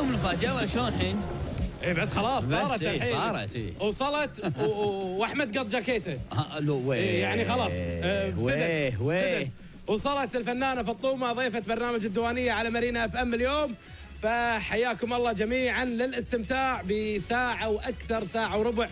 اليوم المفاجأة ولا شلون الحين؟ ايه بس خلاص صارت الحين صارت وصلت واحمد قط جاكيته يعني خلاص وصلت الفنانة فطومة ضيفة برنامج الديوانية على مارينا اف ام اليوم. فحياكم الله جميعا للاستمتاع بساعة واكثر، ساعة وربع،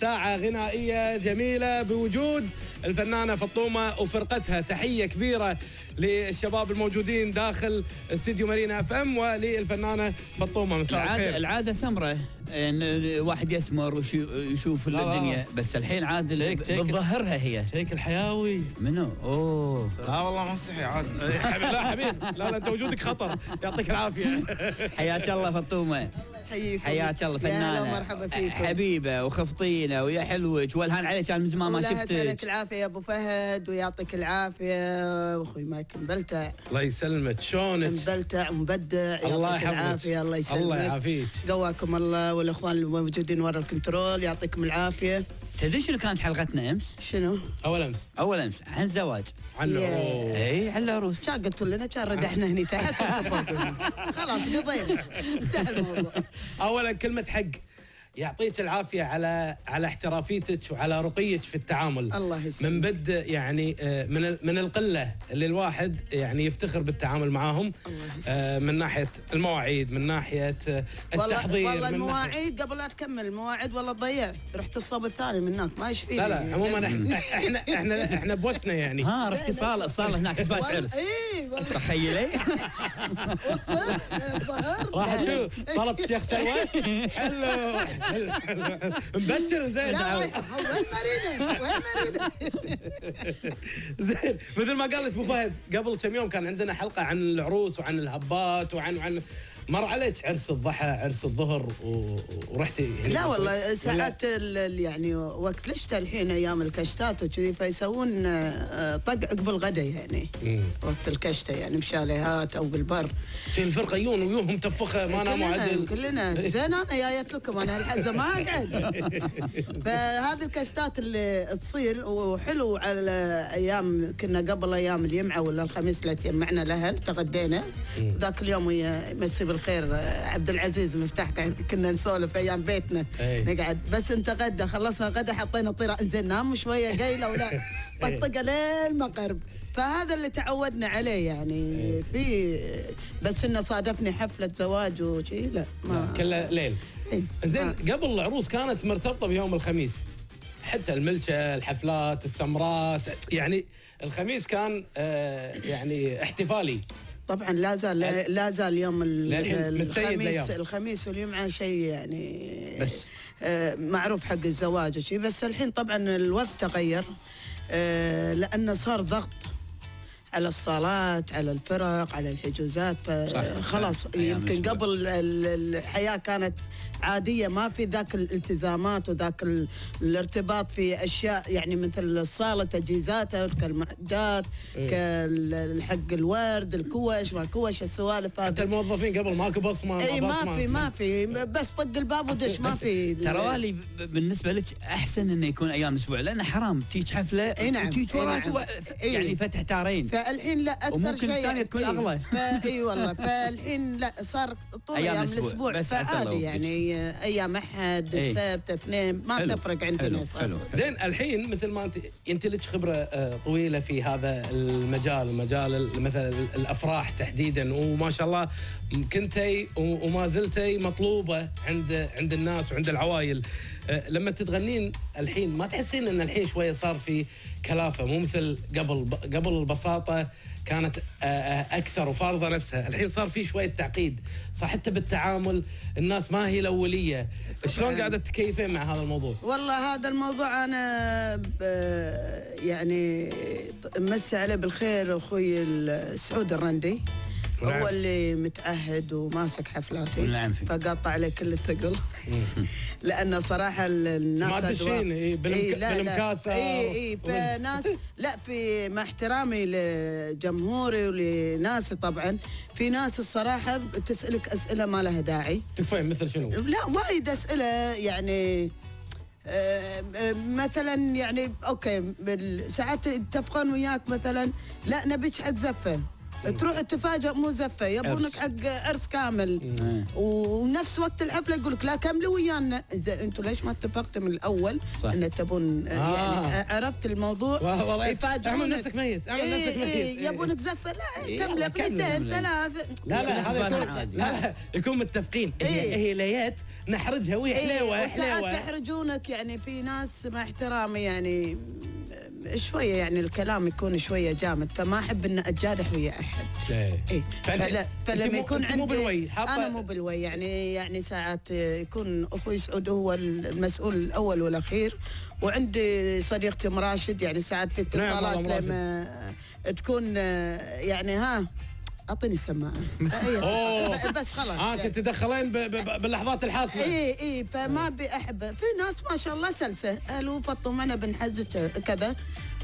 ساعة غنائية جميلة بوجود الفنانة فطومة وفرقتها. تحية كبيرة للشباب الموجودين داخل استديو مارينا اف ام وللفنانة فطومة. مساء الخير. العادة سمرة يعني واحد يسمر ويشوف الدنيا، بس الحين عاد بتظهرها هي. شيك الحياوي منو؟ اوه لا والله ما استحي عاد. لا حبيب لا انت وجودك خطر، يعطيك العافية. حياك الله فطومة. حياك الله فنانة، مرحبا فيك حبيبة وخفطينة ويا حلوك، والهان عليك من زمان ما شفتك. الله يسلمك العافية يا ابو فهد ويعطيك العافية واخوي مايك مبلتع. الله يسلمك شلونك؟ مبلتع ومبدع، يعطيك العافية. الله يسلمك الله يعافيك، قواكم الله والاخوان الموجودين ورا الكنترول يعطيكم العافية. تدري شنو كانت حلقتنا امس؟ شنو؟ اول امس عن الزواج. عن العروس. اي عن العروس. كان قلتوا لنا كان ردحنا هني تحت خلاص قضينا انتهى الموضوع. اولا كلمة حق، يعطيك العافية على احترافيتك وعلى رقيك في التعامل. الله يسلمك. من بدء يعني من القلة اللي الواحد يعني يفتخر بالتعامل معاهم. الله يسلمك. من ناحية المواعيد، من ناحية التحضير، والله المواعيد قبل لا تكمل المواعيد والله ضيعت، رحت الصوب الثاني من هناك ما يشفيني. لا عموما احنا بوتنا يعني. ها رحت صالة هناك اثبات عرس. اي والله تخيلي راحت شو صالة الشيخ ثروت. حلو مبكر زين. لا وين مارينا؟ زين مثل ما قالت ابو فهد قبل كم يوم كان عندنا حلقه عن العروس وعن الهبات وعن مر عليك عرس الضحى، عرس الظهر ورحتي يعني؟ لا والله ساعات يعني وقت لشتى الحين ايام الكشتات وكذي فيسوون طق عقب الغداء يعني وقت الكشته يعني بشاليهات او بالبر. شي الفرقه يجون ويوهم تفخه ما ناموا عدل كلنا. زين انا جايت لكم انا هالحزه ما اقعد. فهذه الكشتات اللي تصير وحلو على ايام كنا قبل ايام الجمعه ولا الخميس اللي تجمعنا لها تغدينا ذاك اليوم ويا مسي الخير عبد العزيز المفتاح كنا نسولف ايام بيتنا. نقعد بس نتغدى، خلصنا الغدا حطينا طيره انزين نام شويه قايله ولا طقطقه لين ما قرب. فهذا اللي تعودنا عليه يعني. في بس انه صادفني حفله زواج وشي لا ما كله ليل. زين قبل العروس كانت مرتبطه بيوم الخميس، حتى الملشة الحفلات السمرات يعني الخميس كان يعني احتفالي. طبعا لا زال يوم الخميس والجمعه شيء يعني بس معروف حق الزواج وشيء. بس الحين طبعا الوضع تغير لانه صار ضغط على الصالات على الفرق على الحجوزات. فخلاص يمكن قبل الحياه كانت عاديه ما في ذاك الالتزامات وذاك الارتباط في اشياء يعني مثل الصاله تجهيزاتها كالمعدات كالحق الورد الكوش ما كوش السوالف. حتى الموظفين قبل ماكو بصمه. اي ما في بس طق الباب ودش ما في. ترى بالنسبه لك احسن انه يكون ايام الاسبوع لأنه حرام تيج حفله. اي نعم. تيج يعني فتح تارين. فالحين لا اكثر شيء وممكن الثانيه تكون اغلى. اي والله. فالحين لا صار طول ايام الاسبوع فعادي يعني ايام احد سبت اثنين ما تفرق عندنا. زين الحين مثل ما انت لك خبره طويله في هذا المجال، مجال مثلا الافراح تحديدا، وما شاء الله كنتي وما زلتي مطلوبه عند الناس وعند العوائل. لما تتغنين الحين ما تحسين ان الحين شويه صار في كلافه مو مثل قبل البساطه كانت اكثر وفارضه نفسها، الحين صار في شويه تعقيد، صح حتى بالتعامل الناس ما هي الاوليه، شلون قاعده تكيفين مع هذا الموضوع؟ والله هذا الموضوع انا يعني مسي عليه بالخير اخوي سعود الرندي هو اللي متعهد وماسك حفلاتي فقطع عليه كل الثقل. لأن صراحة الناس ما تشين بالمكاسة. اي فناس لا في مع احترامي لجمهوري ولناسي طبعا في ناس الصراحة تسألك أسئلة ما لها داعي. تكفين مثل شنو؟ لا وايد أسئلة يعني مثلا يعني اوكي ساعات يتفقون وياك مثلا لا نبيك حق زفة تروح تفاجئ مزفه، يبونك حق عرس كامل ونفس وقت الحفله يقول لك لا كملوا ويانا، انتم ليش ما اتفقتم من الاول ان تبون يعني عرفت الموضوع يفاجئونك اعمل نفسك ميت اعمل نفسك ميت يبونك زفه لا كملوا اثنين ثلاث لا يكون متفقين هي ليات نحرجها وهي حلاوه حلاوه يحرجونك يعني في ناس مع احترامي يعني شويه يعني الكلام يكون شويه جامد فما احب ان اتجارح ويا احد. اي فلما يكون عندي انا مو بالوي يعني ساعات يكون اخوي سعود هو المسؤول الاول والاخير وعندي صديقتي ام راشد يعني ساعات في اتصالات لما تكون يعني ها اعطيني السماعه بس خلاص كنت تدخلين باللحظات الحاسمه اي فما ابي احب في ناس ما شاء الله سلسه الو فطومه انا بنحزك كذا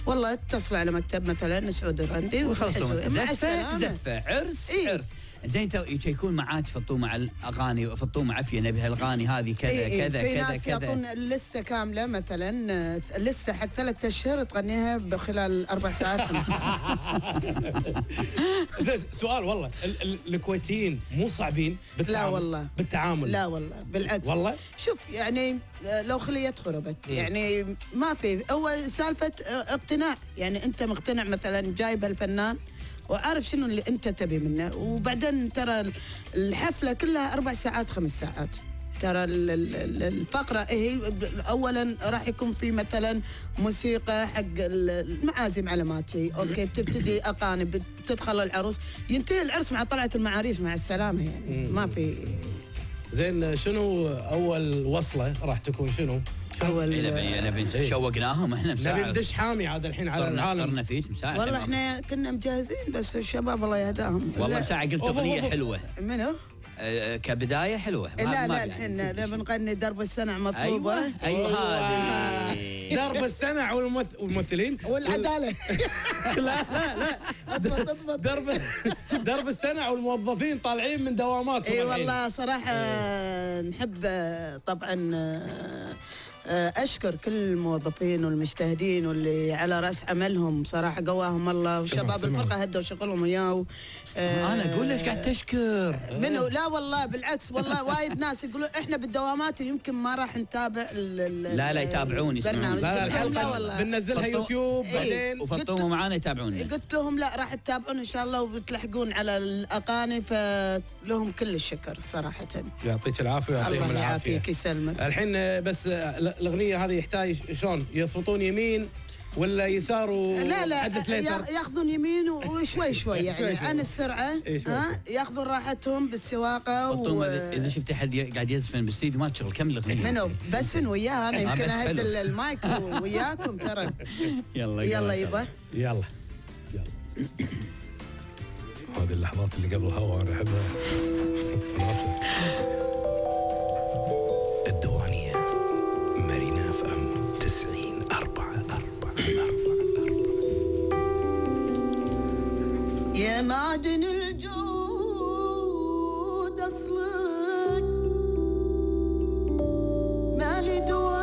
والله اتصلوا على مكتب مثلا سعود الرندي وخلصوا زفه عرس عرس زين يكون معاك فطومه على الاغاني فطومه عافيه نبي هالاغاني هذه كذا كذا كذا كذا في ناس يعطون لسه كامله مثلا لسه حق 3 اشهر تغنيها بخلال 4 ساعات 5 ساعات. سؤال والله الكويتيين مو صعبين بالتعامل؟ لا والله بالتعامل لا والله بالعكس والله شوف يعني لو خلية خربت يعني ما في هو سالفه اقتناع يعني انت مقتنع مثلا جايب هالفنان وعارف شنو اللي انت تبي منه وبعدين ترى الحفله كلها 4 ساعات 5 ساعات ترى الفقره هي اولا راح يكون في مثلا موسيقى حق المعازم علاماتي اوكي بتبتدي اقانب بتدخل العروس ينتهي العرس مع طلعه المعاريس مع السلامه يعني ما في زين شنو اول وصله راح تكون شنو؟ اول شوقناهم احنا مساعد نبي ندش حامي عاد الحين على العالم والله احنا كنا مجهزين بس الشباب الله يهداهم والله ساعه قلت اغنيه حلوه منو؟ كبدايه حلوه لا لا الحين بنغني درب السنع مطلوبه ايوه هذه درب السنع والممثلين والعداله لا لا لا درب السنع والموظفين طالعين من دواماتهم اي والله صراحه نحب طبعا أشكر كل الموظفين والمجتهدين واللي على رأس عملهم صراحة قواهم الله وشباب الفرقة هدوا شغلهم وياه أنا أقول ليش قاعد تشكر منو لا والله بالعكس والله وايد ناس يقولون إحنا بالدوامات يمكن ما راح نتابع لا لا يتابعوني يسمعون لا الحلقة بننزلها يوتيوب بعدين وفطومة معانا يتابعوني قلت لهم لا راح تتابعون إن شاء الله وبتلحقون على الأغاني فلهم كل الشكر صراحة يعطيك العافية ويعطيهم العافية الله يعافيك يسلمك الحين بس الأغنية هذه يحتاج شلون يصفطون يمين ولا يسار لا لا ياخذون يمين وشوي شوي يعني عن السرعه ها ياخذون راحتهم بالسواقه اذا شفتي حد قاعد يزفن بالاستديو ما تشغل كمل الاغنيه منو بس وياه انا يمكن اهد المايك وياكم ترى يلا يلا يبا يلا يلا هذه اللحظات اللي قبل الهواء انا احبها الديوانيه مارينا اف ام 90 444. يا معدن الجود أصلك ما لي دوا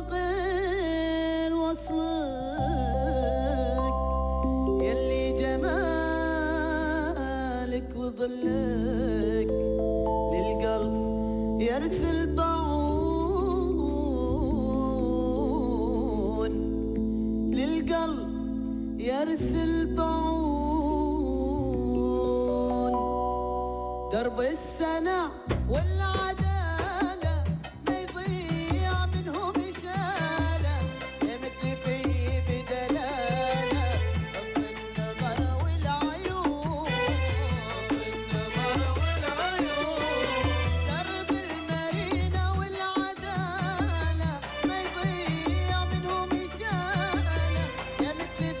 غير وصلك يلي جمالك وظلك للقلب يرسل يرسل طعون درب السنة والعدالة ما يضيع منهم إشالة يا مثلي فيه بدلالة غض النظر والعيون درب المارينا والعدالة ما يضيع منهم إشالة يا مثلي فيه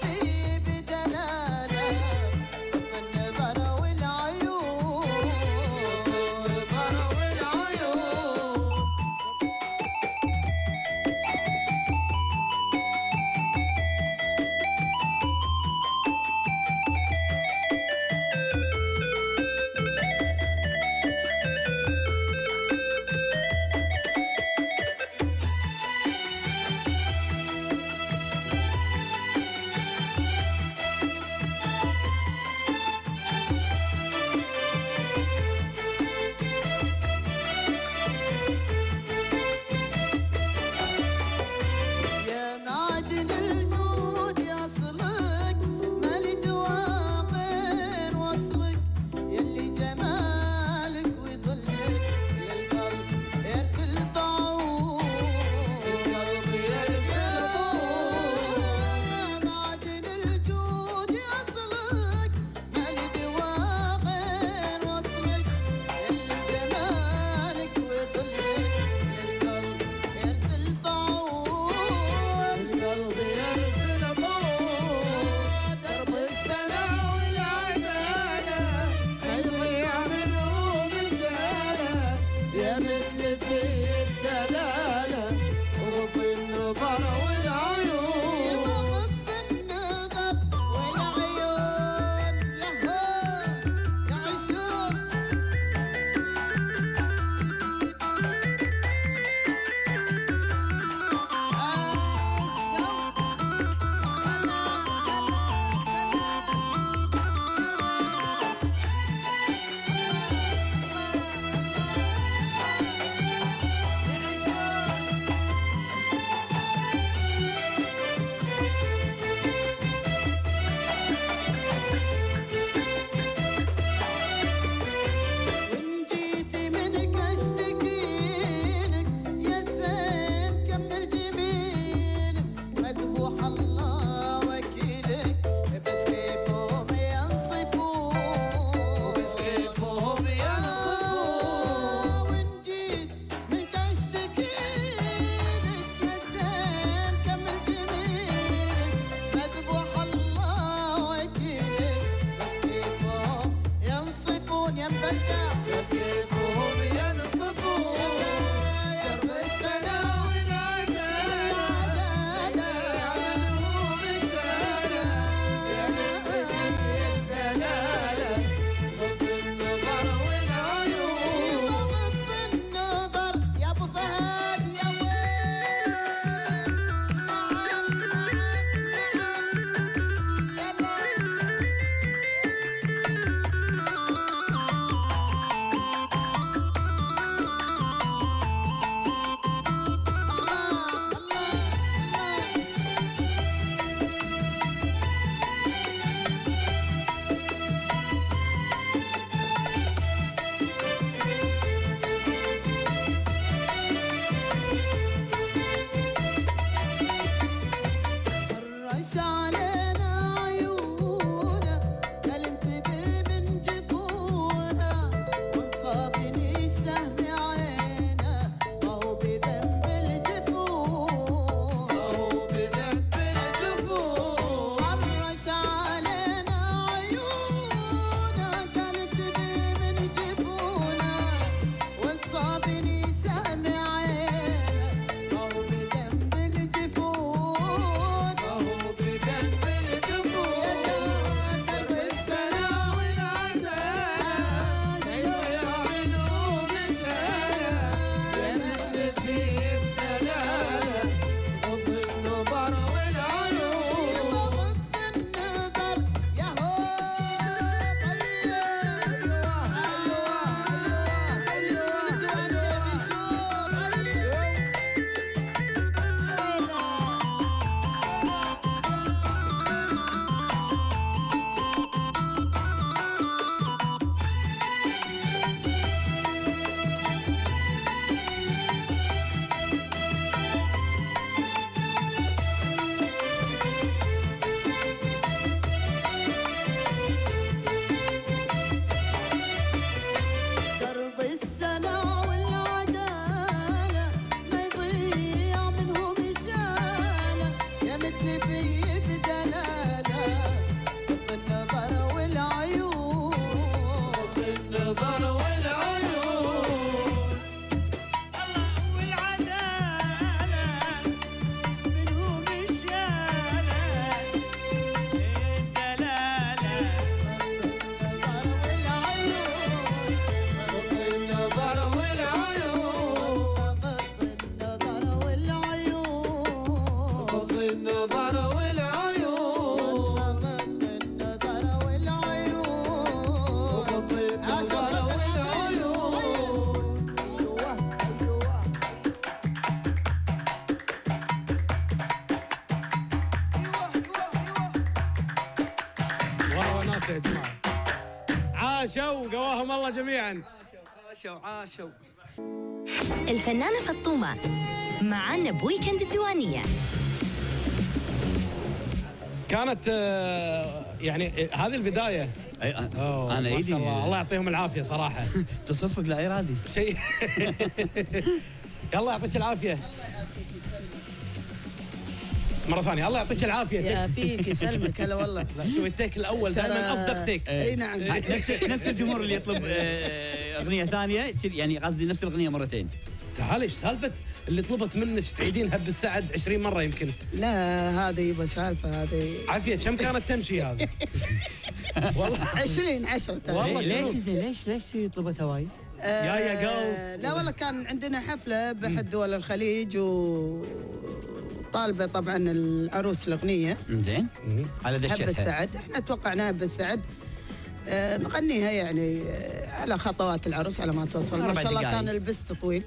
عاشوا. الفنانة فطومة معنا بويكند الديوانية. كانت يعني هذه البداية. أنا إيدي الله يعطيهم العافية صراحة. تصفق لا إرادي. شيء. الله يعطيك العافية. مرة ثانية الله يعطيك العافية. يعافيك يسلمك هلا والله. شوف التيك الأول دائما أفضل تيك. أي نعم. نفس الجمهور اللي يطلب اغنيه ثانيه يعني قصدي نفس الاغنيه مرتين. تعالي ايش سالفه اللي طلبت منك تعيدينها بالسعد 20 مره يمكن؟ لا هذه يبا سالفه هذه عافيه كم كانت تمشي هذه؟ والله 10 والله ليش طلبتها وايد؟ يا قلب لا والله كان عندنا حفله بأحد دول الخليج وطالبه طبعا العروس الاغنيه. زين على دشتها حب السعد احنا توقعناها بالسعد نغنيها يعني على خطوات العروس على ما توصل ما شاء الله كان البست طويل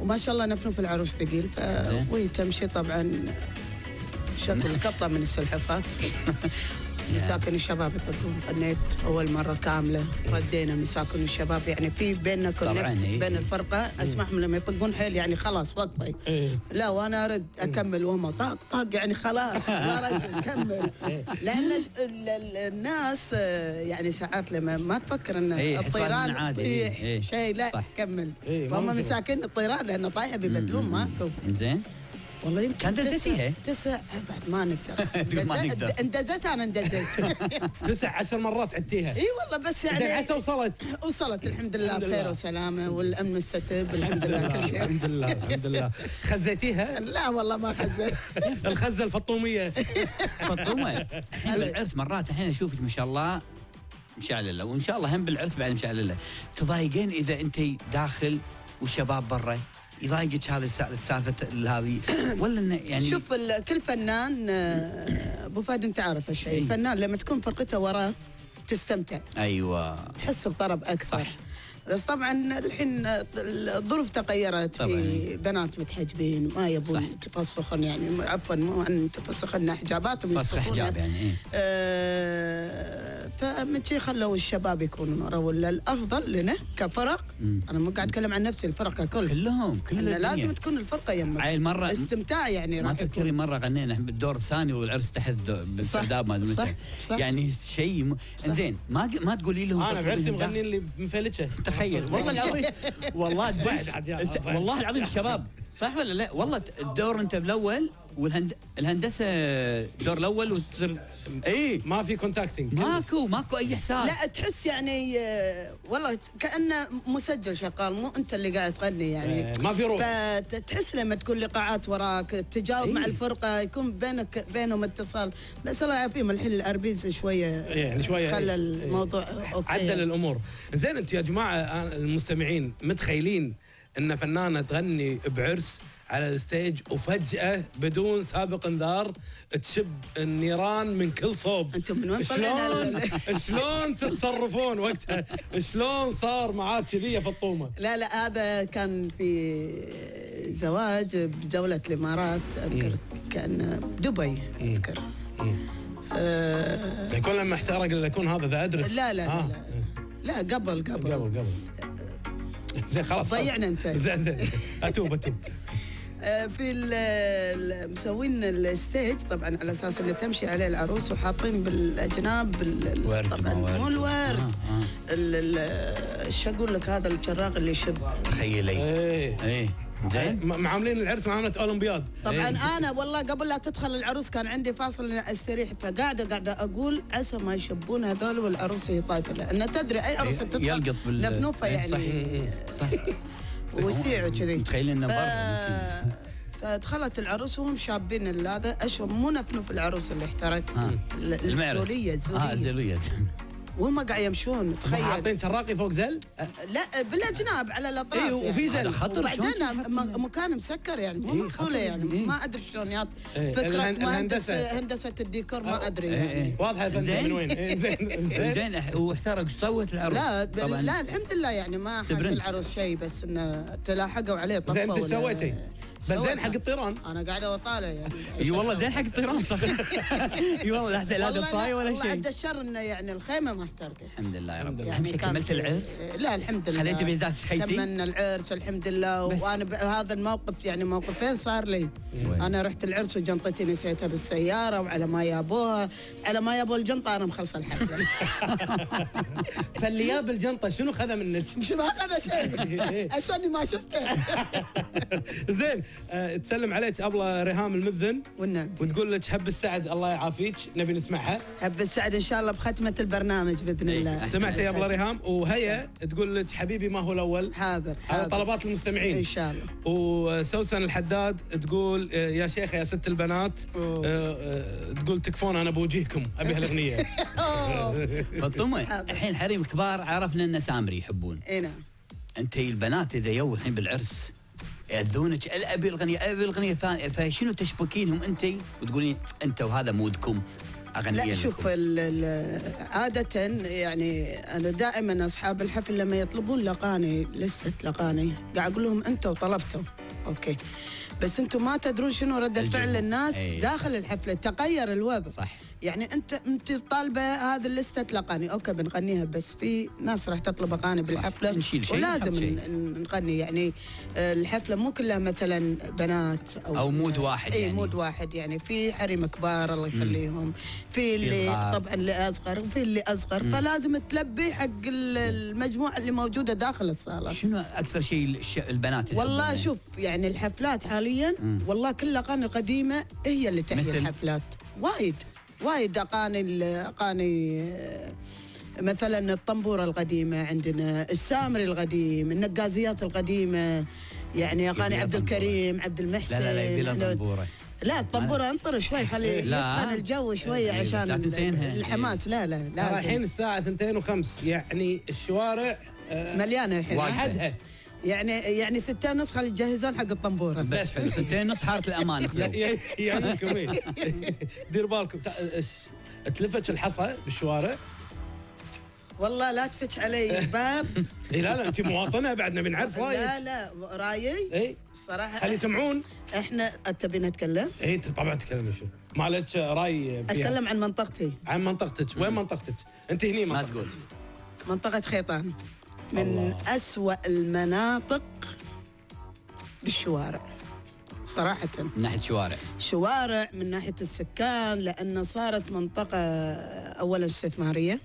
وما شاء الله نفنف العروس ثقيل وهي تمشي طبعا شكل قطه من السلحفات مساكن الشباب تكون غنيت اول مره كامله ردينا مساكن الشباب يعني في بيننا كونكت بين الفرقه اسمعهم لما يطقون حيل يعني خلاص وقفي لا وانا ارد اكمل وهم طاق طاق يعني خلاص لا رد اكمل لان الناس يعني ساعات لما ما تفكر ان الطيران عادي شيء لا كمل وهم مساكن الطيران لانه طايحه ببدلهم ما زين والله يمكن اندزيتيها تسع بعد ما نقدر تقول ما نقدر اندزتها انا اندزت 19 مرات عدتيها اي والله بس يعني عسى وصلت وصلت الحمد لله بخير وسلامه والامن الستب الحمد لله كل شيء الحمد لله الحمد لله خزيتيها؟ لا والله ما خزيت الخزه الفطوميه فطومه العرس مرات الحين اشوفك ما شاء الله مشعلله وان شاء الله هم بالعرس بعد مشعلله تضايقين اذا انت داخل والشباب برا يضايقك هذه السالفه هذه ولا انه يعني شوف كل فنان ابو فهد انت عارف هالشيء الفنان لما تكون فرقته وراه تستمتع ايوه تحس بطرب اكثر صح. بس طبعا الحين الظروف تغيرت في بنات متحجبين ما يبون يتفسخن يعني عفوا مو ان يتفسخن حجاباتهم فسخ حجاب يعني فمن شي خلوا الشباب يكونون ورا ولا الافضل لنا كفرق انا مو قاعد اتكلم عن نفسي الفرقه كلهم لازم تكون الفرقه يمك هاي المره استمتاع يعني ما تذكري مره غنينا بالدور الثاني والعرس تحت بالسرداب ما يعني شيء زين ما تقولي لهم انا بعرسي مغني اللي مفلتشه تخيل والله العظيم والله والله العظيم الشباب صح ولا لا والله الدور انت بالاول والهندسه الدور الاول والسر اي ما في كونتاكتنج ماكو اي احساس لا تحس يعني والله كانه مسجل شغال مو انت اللي قاعد تغني يعني ما في روح فتحس لما تكون لقاءات وراك تجاوب مع الفرقه يكون بينك بينهم اتصال بس الله يعافيهم الحين الاربيز شويه يعني شويه خلى الموضوع أوكي. عدل الامور زين انتم يا جماعه المستمعين متخيلين ان فنانه تغني بعرس على الستيج وفجأة بدون سابق انذار تشب النيران من كل صوب انتم من وين شلون تتصرفون وقتها شلون صار معاك كذي يا فطومه لا هذا كان في زواج بدولة الامارات اذكر كان دبي اذكر يكون لما احترق اللي يكون هذا ذا ادرس لا قبل زين خلاص ضيعنا انت زين اتوب في مسوين الستيج طبعا على اساس اللي تمشي عليه العروس وحاطين بالاجناب طبعا مو الورد ايش اقول لك هذا الشراغ اللي يشب تخيلي اي معاملين العرس معامله اولمبياد طبعا انا والله قبل لا تدخل العروس كان عندي فاصل اني استريح فقاعده اقول عسى ما يشبون هذول والعروس هي طايفه لان تدري اي عروس تدخل نبنوفه يعني صح وسيع وكذي متخيلين انه فدخلت العروس وهم شابين هذا اشوف مو نفنوف العروس اللي احترق الزوليه وهم قاعد يمشون تخيل حاطين شراقي فوق زل؟ لا بالاجناب على الاطراف اي وفي زل خطر وبعدين مكان مسكر يعني مو معقوله يعني ما ادري شلون ياط فكره هندسه الديكور ما ادري يعني واضحه الفنان من وين زين واحترق صوت العروس لا الحمد لله يعني ما حاش العروس شيء بس انه تلاحقوا عليه طفوا زين ايش سويتي؟ بس زين حق الطيران انا قاعده وطالع يعني اي والله زين حق الطيران صح اي والله لا تطاي ولا شيء والله عد الشر انه يعني الخيمه ما احترقت الحمد لله يا رب يعني كملت العرس لا الحمد لله خليتي بيزات خيتي كملنا العرس الحمد لله وانا هذا الموقف يعني موقفين صار لي انا رحت العرس وجنطتي نسيتها بالسياره وعلى ما يابوها على ما يابوا الجنطه انا مخلصه الحفله فاللي جاب الجنطه شنو خذها منك؟ شنو اخذ شيء عشان ما شفته زين تسلم عليك ابله ريهام المذن والنعم وتقول لك حب السعد الله يعافيك نبي نسمعها حب السعد ان شاء الله بختمه البرنامج باذن الله سمعتي يا ابله ريهام وهيا تقول لك حبيبي ما هو الاول حاضر على طلبات المستمعين ان شاء الله وسوسن الحداد تقول يا شيخه يا ست البنات تقول تكفون انا بوجهكم ابي هالاغنيه فطومه الحين حريم كبار عرفنا ان سامري يحبون اي نعم انت البنات اذا يو الحين بالعرس ياذونك ابي الاغنيه ابي الاغنيه ثانيه فشنو تشبكينهم انت وتقولين انت وهذا مودكم اغنيه لا شوف عاده يعني انا دائما اصحاب الحفل لما يطلبون لقاني لسه لقاني قاعد اقول لهم انتوا طلبتوا اوكي بس انتم ما تدرون شنو رده فعل الناس داخل الحفله تغير الوضع صح يعني انت طالبه هذا اللسته تلقاني، اوكي بنغنيها، بس في ناس راح تطلب اغاني بالحفله ولازم نغني، يعني الحفله مو كلها مثلا بنات او مود واحد، يعني مود واحد، يعني في حريم كبار الله يخليهم، في اللي طبعا اللي اصغر وفي اللي اصغر، فلازم تلبي حق المجموعه اللي موجوده داخل الصاله. شنو اكثر شيء البنات؟ والله شوف يعني الحفلات حاليا والله كل الاغاني القديمه هي اللي تحيي الحفلات، وايد وايد اغاني مثلا الطنبوره القديمه عندنا، السامري القديم، النقازيات القديمه، يعني اغاني عبد الكريم عبد المحسن. لا طنبوره، لا الطنبوره انطر شوي، خلي يسخن الجو شوي عشان الحماس. لا لا لا الحين الساعه 2:05 يعني الشوارع مليانه الحين احدها، يعني 2:30 خلي يجهزون حق الطنبوره بس 2:30 حاره الامان. يعينكم ايه، دير بالكم تلفتش الحصى بالشوارع. والله لا تفتش علي الباب. اي لا انت مواطنه بعدنا بنعرف رايك. لا رايي اي الصراحه خلي يسمعون. احنا تبين نتكلم؟ اي طبعا تكلم. شو مالك راي؟ اتكلم عن منطقتي. عن منطقتك؟ وين منطقتك؟ انت هني ما تقول منطقه خيطان من أسوأ المناطق بالشوارع صراحة، من ناحية شوارع من ناحية السكان، لأن صارت منطقة أولا استثمارية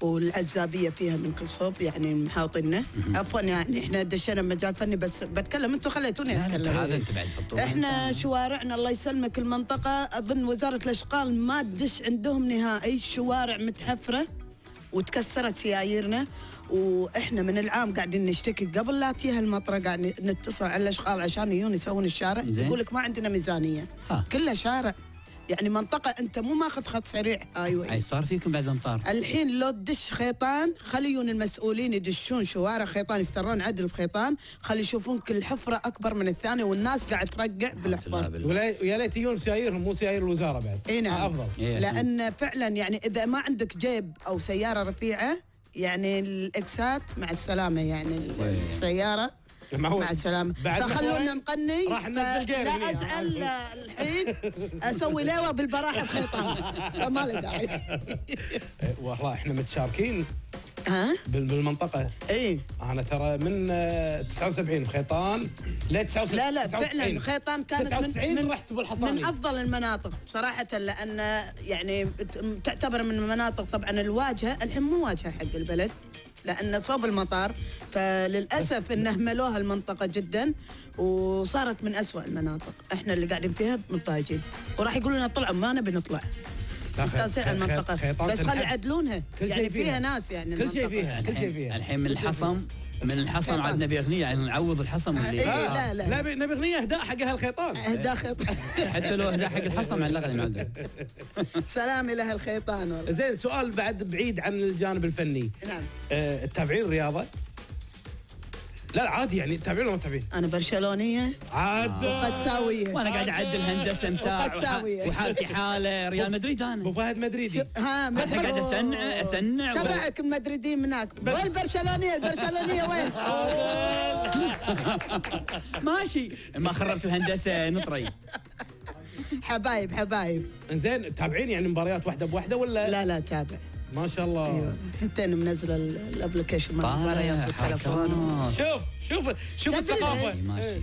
والعزابية فيها من كل صوب، يعني محاوطيننا عفوا، يعني احنا دشينا مجال فني بس بتكلم، انتم خليتوني اتكلم. هذا انت بعد فطومة، احنا شوارعنا الله يسلمك المنطقة، اظن وزارة الاشغال ما تدش عندهم نهائي، شوارع متحفرة وتكسرت سيايرنا، واحنا من العام قاعدين نشتكي قبل لا تجي هالمطره، قاعد نتصل على الاشغال عشان يجون يسوون الشارع، يقول لك ما عندنا ميزانيه، كلها شارع، يعني منطقه انت مو ماخذ خط سريع. ايوه اي صار فيكم بعد الامطار. الحين لو تدش خيطان خليون المسؤولين يدشون شوارع خيطان، يفترون عدل بخيطان، خلي يشوفون كل حفره اكبر من الثانيه، والناس قاعد ترقع بالاحضان، ويا ليت يجون سيايرهم مو سياير الوزاره بعد. اي نعم افضل، لان فعلا يعني اذا ما عندك جيب او سياره رفيعه، يعني الاكسات مع السلامه، يعني السياره مع السلامه، فخلونا نقني، لا ازعل الحين اسوي لواء بالبراحه بخيطان، ما له داعي. والله احنا متشاركين بالمنطقه. اي انا ترى من 79 بخيطان ل 79. لا فعلا خيطان كانت من رحت من افضل المناطق صراحه، لان يعني تعتبر من المناطق طبعا الواجهه، الحين مو واجهه حق البلد لان صوب المطار، فللاسف ان اهملوها المنطقه جدا وصارت من أسوأ المناطق، احنا اللي قاعدين فيها مضطهدين، وراح يقولوا لنا طلعوا، ما نبي نطلع. استاذ المنطقه بس خلي يعدلون، يعني فيها ناس، يعني كل شيء فيها، كل شيء فيها. الحين من الحصم عاد نبي اغنيه، يعني نعوض الحصم اللي لا لا لا نبي اغنيه اهداء حق هالخيطان، اهداء خيطان حتى لو اهداء حق الحصم على الاغلب معدل. سلام الى هالخيطان والله. زين سؤال بعد بعيد عن الجانب الفني. نعم. تتابعين الرياضه؟ لا عادي يعني تتابعين ولا ما تتابعين؟ انا برشلونيه عاد وقدساويه، وانا قاعد اعدل هندسه مساع، وحالتي حاله ريال مدريد. انا ابو فهد مدريدي، انا قاعد اسنع تبعك المدريدين هناك، والبرشلونيه وين؟ ماشي، ما خربت الهندسه نطري. حبايب. انزين تتابعين يعني مباريات واحده بواحده ولا؟ لا تابع ما شاء الله. ايوه حتى انا منزله الابلكيشن مال المباريات بالتليفون. شوف الثقافه ماشي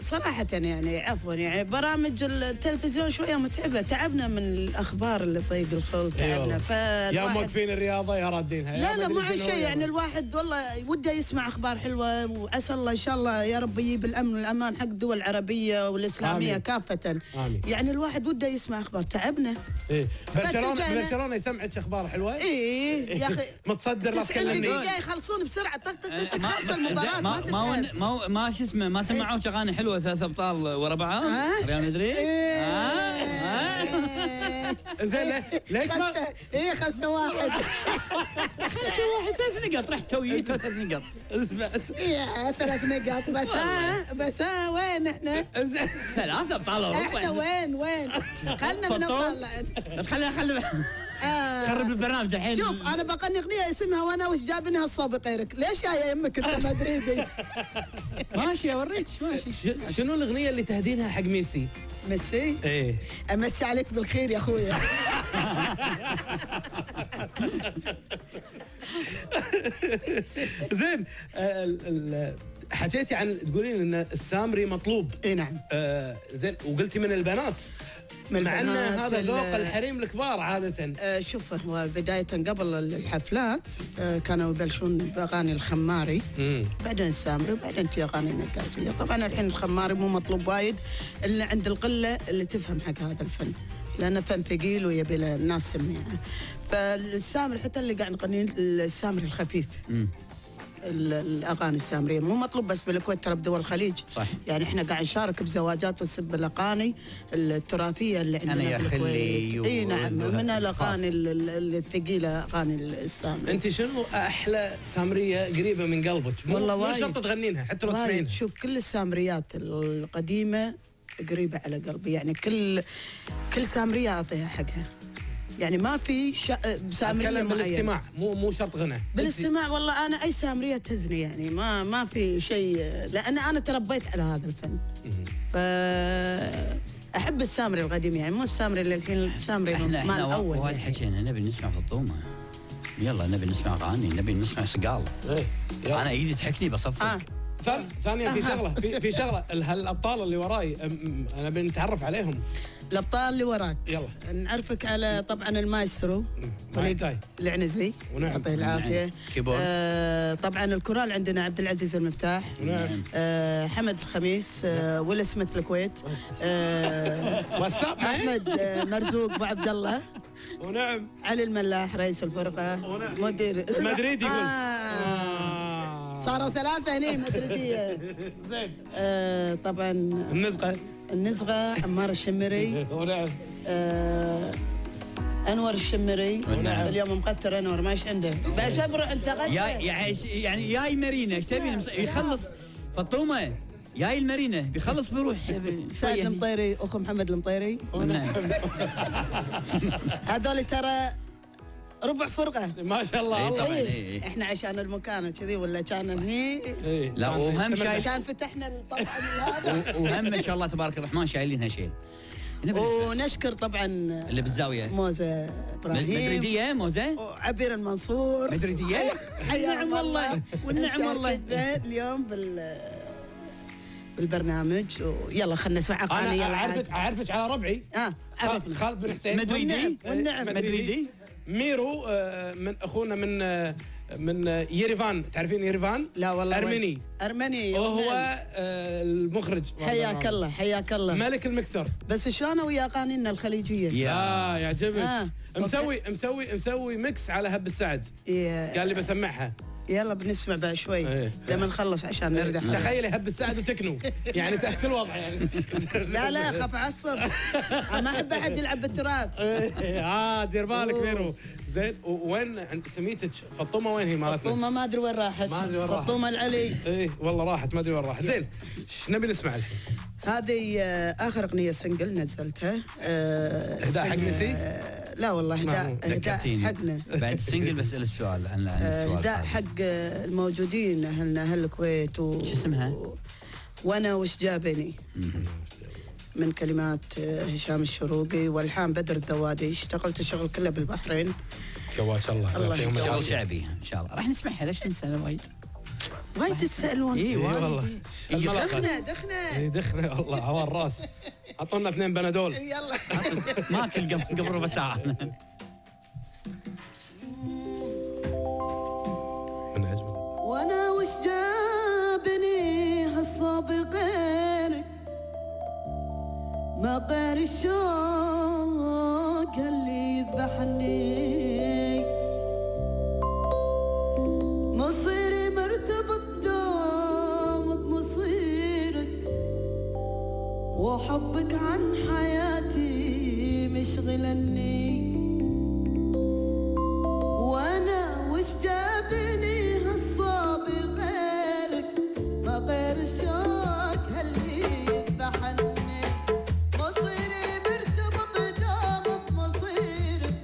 صراحه، يعني عفوا يعني برامج التلفزيون شويه متعبه، تعبنا من الاخبار اللي طيق الخلق، تعبنا يا موقفين الرياضه يا رادينها. لا مو عن شيء، يعني الواحد والله وده يسمع اخبار حلوه، وعسى الله ان شاء الله يا رب يجيب الامن والامان حق الدول العربيه والاسلاميه كافه. يعني الواحد وده يسمع اخبار، تعبنا. ايه برشلونه يسمعك اخبار حلوه. ايه يا اخي متصدر، لا تكلمني، يخلصون بسرعه طقطق خلص المباراه. ما شو اسمه، ما سمعوك اغاني حلوه 3 ابطال ورا بعض ريال مدريد. زين ليش ما 5-1 3 نقاط رحت تويت 3 نقاط يا 3 نقاط بس. بس وين احنا؟ 3 ابطال اوروبا احنا وين خلنا من نطلع، خلينا خرب البرنامج الحين. شوف انا بغني اغنيه اسمها وانا وش جابني هالصوب غيرك، ليش يا يمك انت مدريدي؟ ماشي اوريك ماشي. شنو الاغنيه اللي تهدينها حق ميسي؟ ميسي؟ ايه امسي عليك بالخير يا اخويا. زين حكيتي عن تقولين ان السامري مطلوب. اي نعم. زين وقلتي من البنات. مع ان هذا ذوق الحريم الكبار عاده. شوف هو بدايه قبل الحفلات كانوا يبلشون باغاني الخماري، بعدين السامري، وبعدين تي اغاني نكاسيه. طبعا الحين الخماري مو مطلوب وايد الا عند القله اللي تفهم حق هذا الفن، لانه فن ثقيل ويبي له الناس سميعه. فالسامري حتى اللي قاعد نغني السامري الخفيف. الاغاني السامريه مو مطلوب بس بالكويت، ترى بدول الخليج صح. يعني احنا قاعد نشارك بزواجات وسب الاغاني التراثيه اللي عندنا انا يا خلي. اي نعم، من الاغاني الثقيله اغاني السامريه. انت شنو احلى سامريه قريبه من قلبك؟ والله مو شرط تغنينها حتى لو تسمعينها. شوف كل السامريات القديمه قريبه على قلبي، يعني كل سامريه اعطيها حقها. يعني ما في سامريه معينه. اتكلم بالاستماع مو شرط غنى. بالاستماع والله انا اي سامريه تهزني، يعني ما في شيء، لان انا تربيت على هذا الفن. فاحب السامري القديم، يعني مو السامري اللي الحين، السامري مال الاول. وايد حكينا نبي نسمع فطومه، يلا نبي نسمع اغاني، نبي نسمع صقال. انا ايدي تحكني بصفق. ثانية في شغلة في شغلة هالأبطال اللي وراي أنا بنتعرف عليهم. الأبطال اللي وراك يلا نعرفك على طبعا المايسترو طيب العنزي يعطيه العافية، طبعا الكورال عندنا عبد العزيز المفتاح، حمد الخميس، ولا سمة الكويت، أحمد مرزوق وعبد الله، ونعم علي الملاح رئيس الفرقة، مدير مدريد يقول صاروا ثلاثة هني مدريدية. زين طبعا النزغة عمار الشمري. ونعم أنور الشمري. ونعم اليوم مقتر أنور ماش عنده بشبرو أنت غدا. يعني ياي مارينا ايش تبي يخلص فطومة؟ ياي المارينا بيخلص بروح سعد المطيري أخو محمد المطيري. ونعم هذول ترى ربع فرقة ما شاء الله. الله إيه. احنا عشان المكان كذي ولا كان هني إيه. لا وهم شايل كان فتحنا طبعا هذا وهم ما شاء الله تبارك الرحمن شايلينها شيل. ونشكر طبعا اللي بالزاوية موزه إبراهيم مدريدية، موزه وعبير المنصور مدريدية. النعم والله والنعم والله اليوم بالبرنامج. ويلا خلنا نسمع اغاني. يلا اعرفك على ربعي خالد بن حسين مدريدي. والنعم مدريدي. ميرو من اخونا من يريفان، تعرفين يريفان؟ لا والله ارمني وهو المخرج. حياك الله حياك الله ملك المكسر. بس شلون ويا اغانينا الخليجيه يعجبك. مسوي ميكس على هب السعد. قال لي بسمعها، يلا بنسمع بقى شوي لما نخلص عشان نرجع. تخيلي هب السعد وتكنو، يعني تحت الوضع يعني. لا خاف اعصب، ما احب احد يلعب بالتراث. دير بالك ميرو. زين وين سميتك فطومه؟ وين هي مالتنا؟ فطومه ما ادري وين راحت. فطومه العلي ايه والله راحت ما ادري وين راحت. زين ايش نبي نسمع الحين؟ هذه اخر اغنيه سنجل نزلتها. اهداء حق ميسي؟ لا والله اهداء حقنا بعد سنجل. بسأل السؤال عن السؤال. اهداء حق الموجودين اهلنا اهل الكويت. شو اسمها؟ وانا وش جابني؟ من كلمات هشام الشروقي والحان بدر الدوادي. اشتغلت الشغل كله بالبحرين. كواش الله يعطيهم شغل شعبي ان شاء الله. راح نسمعها ليش تنسى وايد؟ وايد تسألون. اي والله دخنه والله على الراس. اعطونا 2 بنادول يلا ماكل قبل ربع ساعه. من عجبك وانا وش جابني هالصوب غيرك، ما غير الشوق اللي يذبحني، مصيري مرتبط دوم بمصيرك، وحبك عن حياتي مشغلني، وانا وش جابني هالصعب غيرك، ما غير الشوق اللي يذبحني. مصيري مرتبط دوم بمصيرك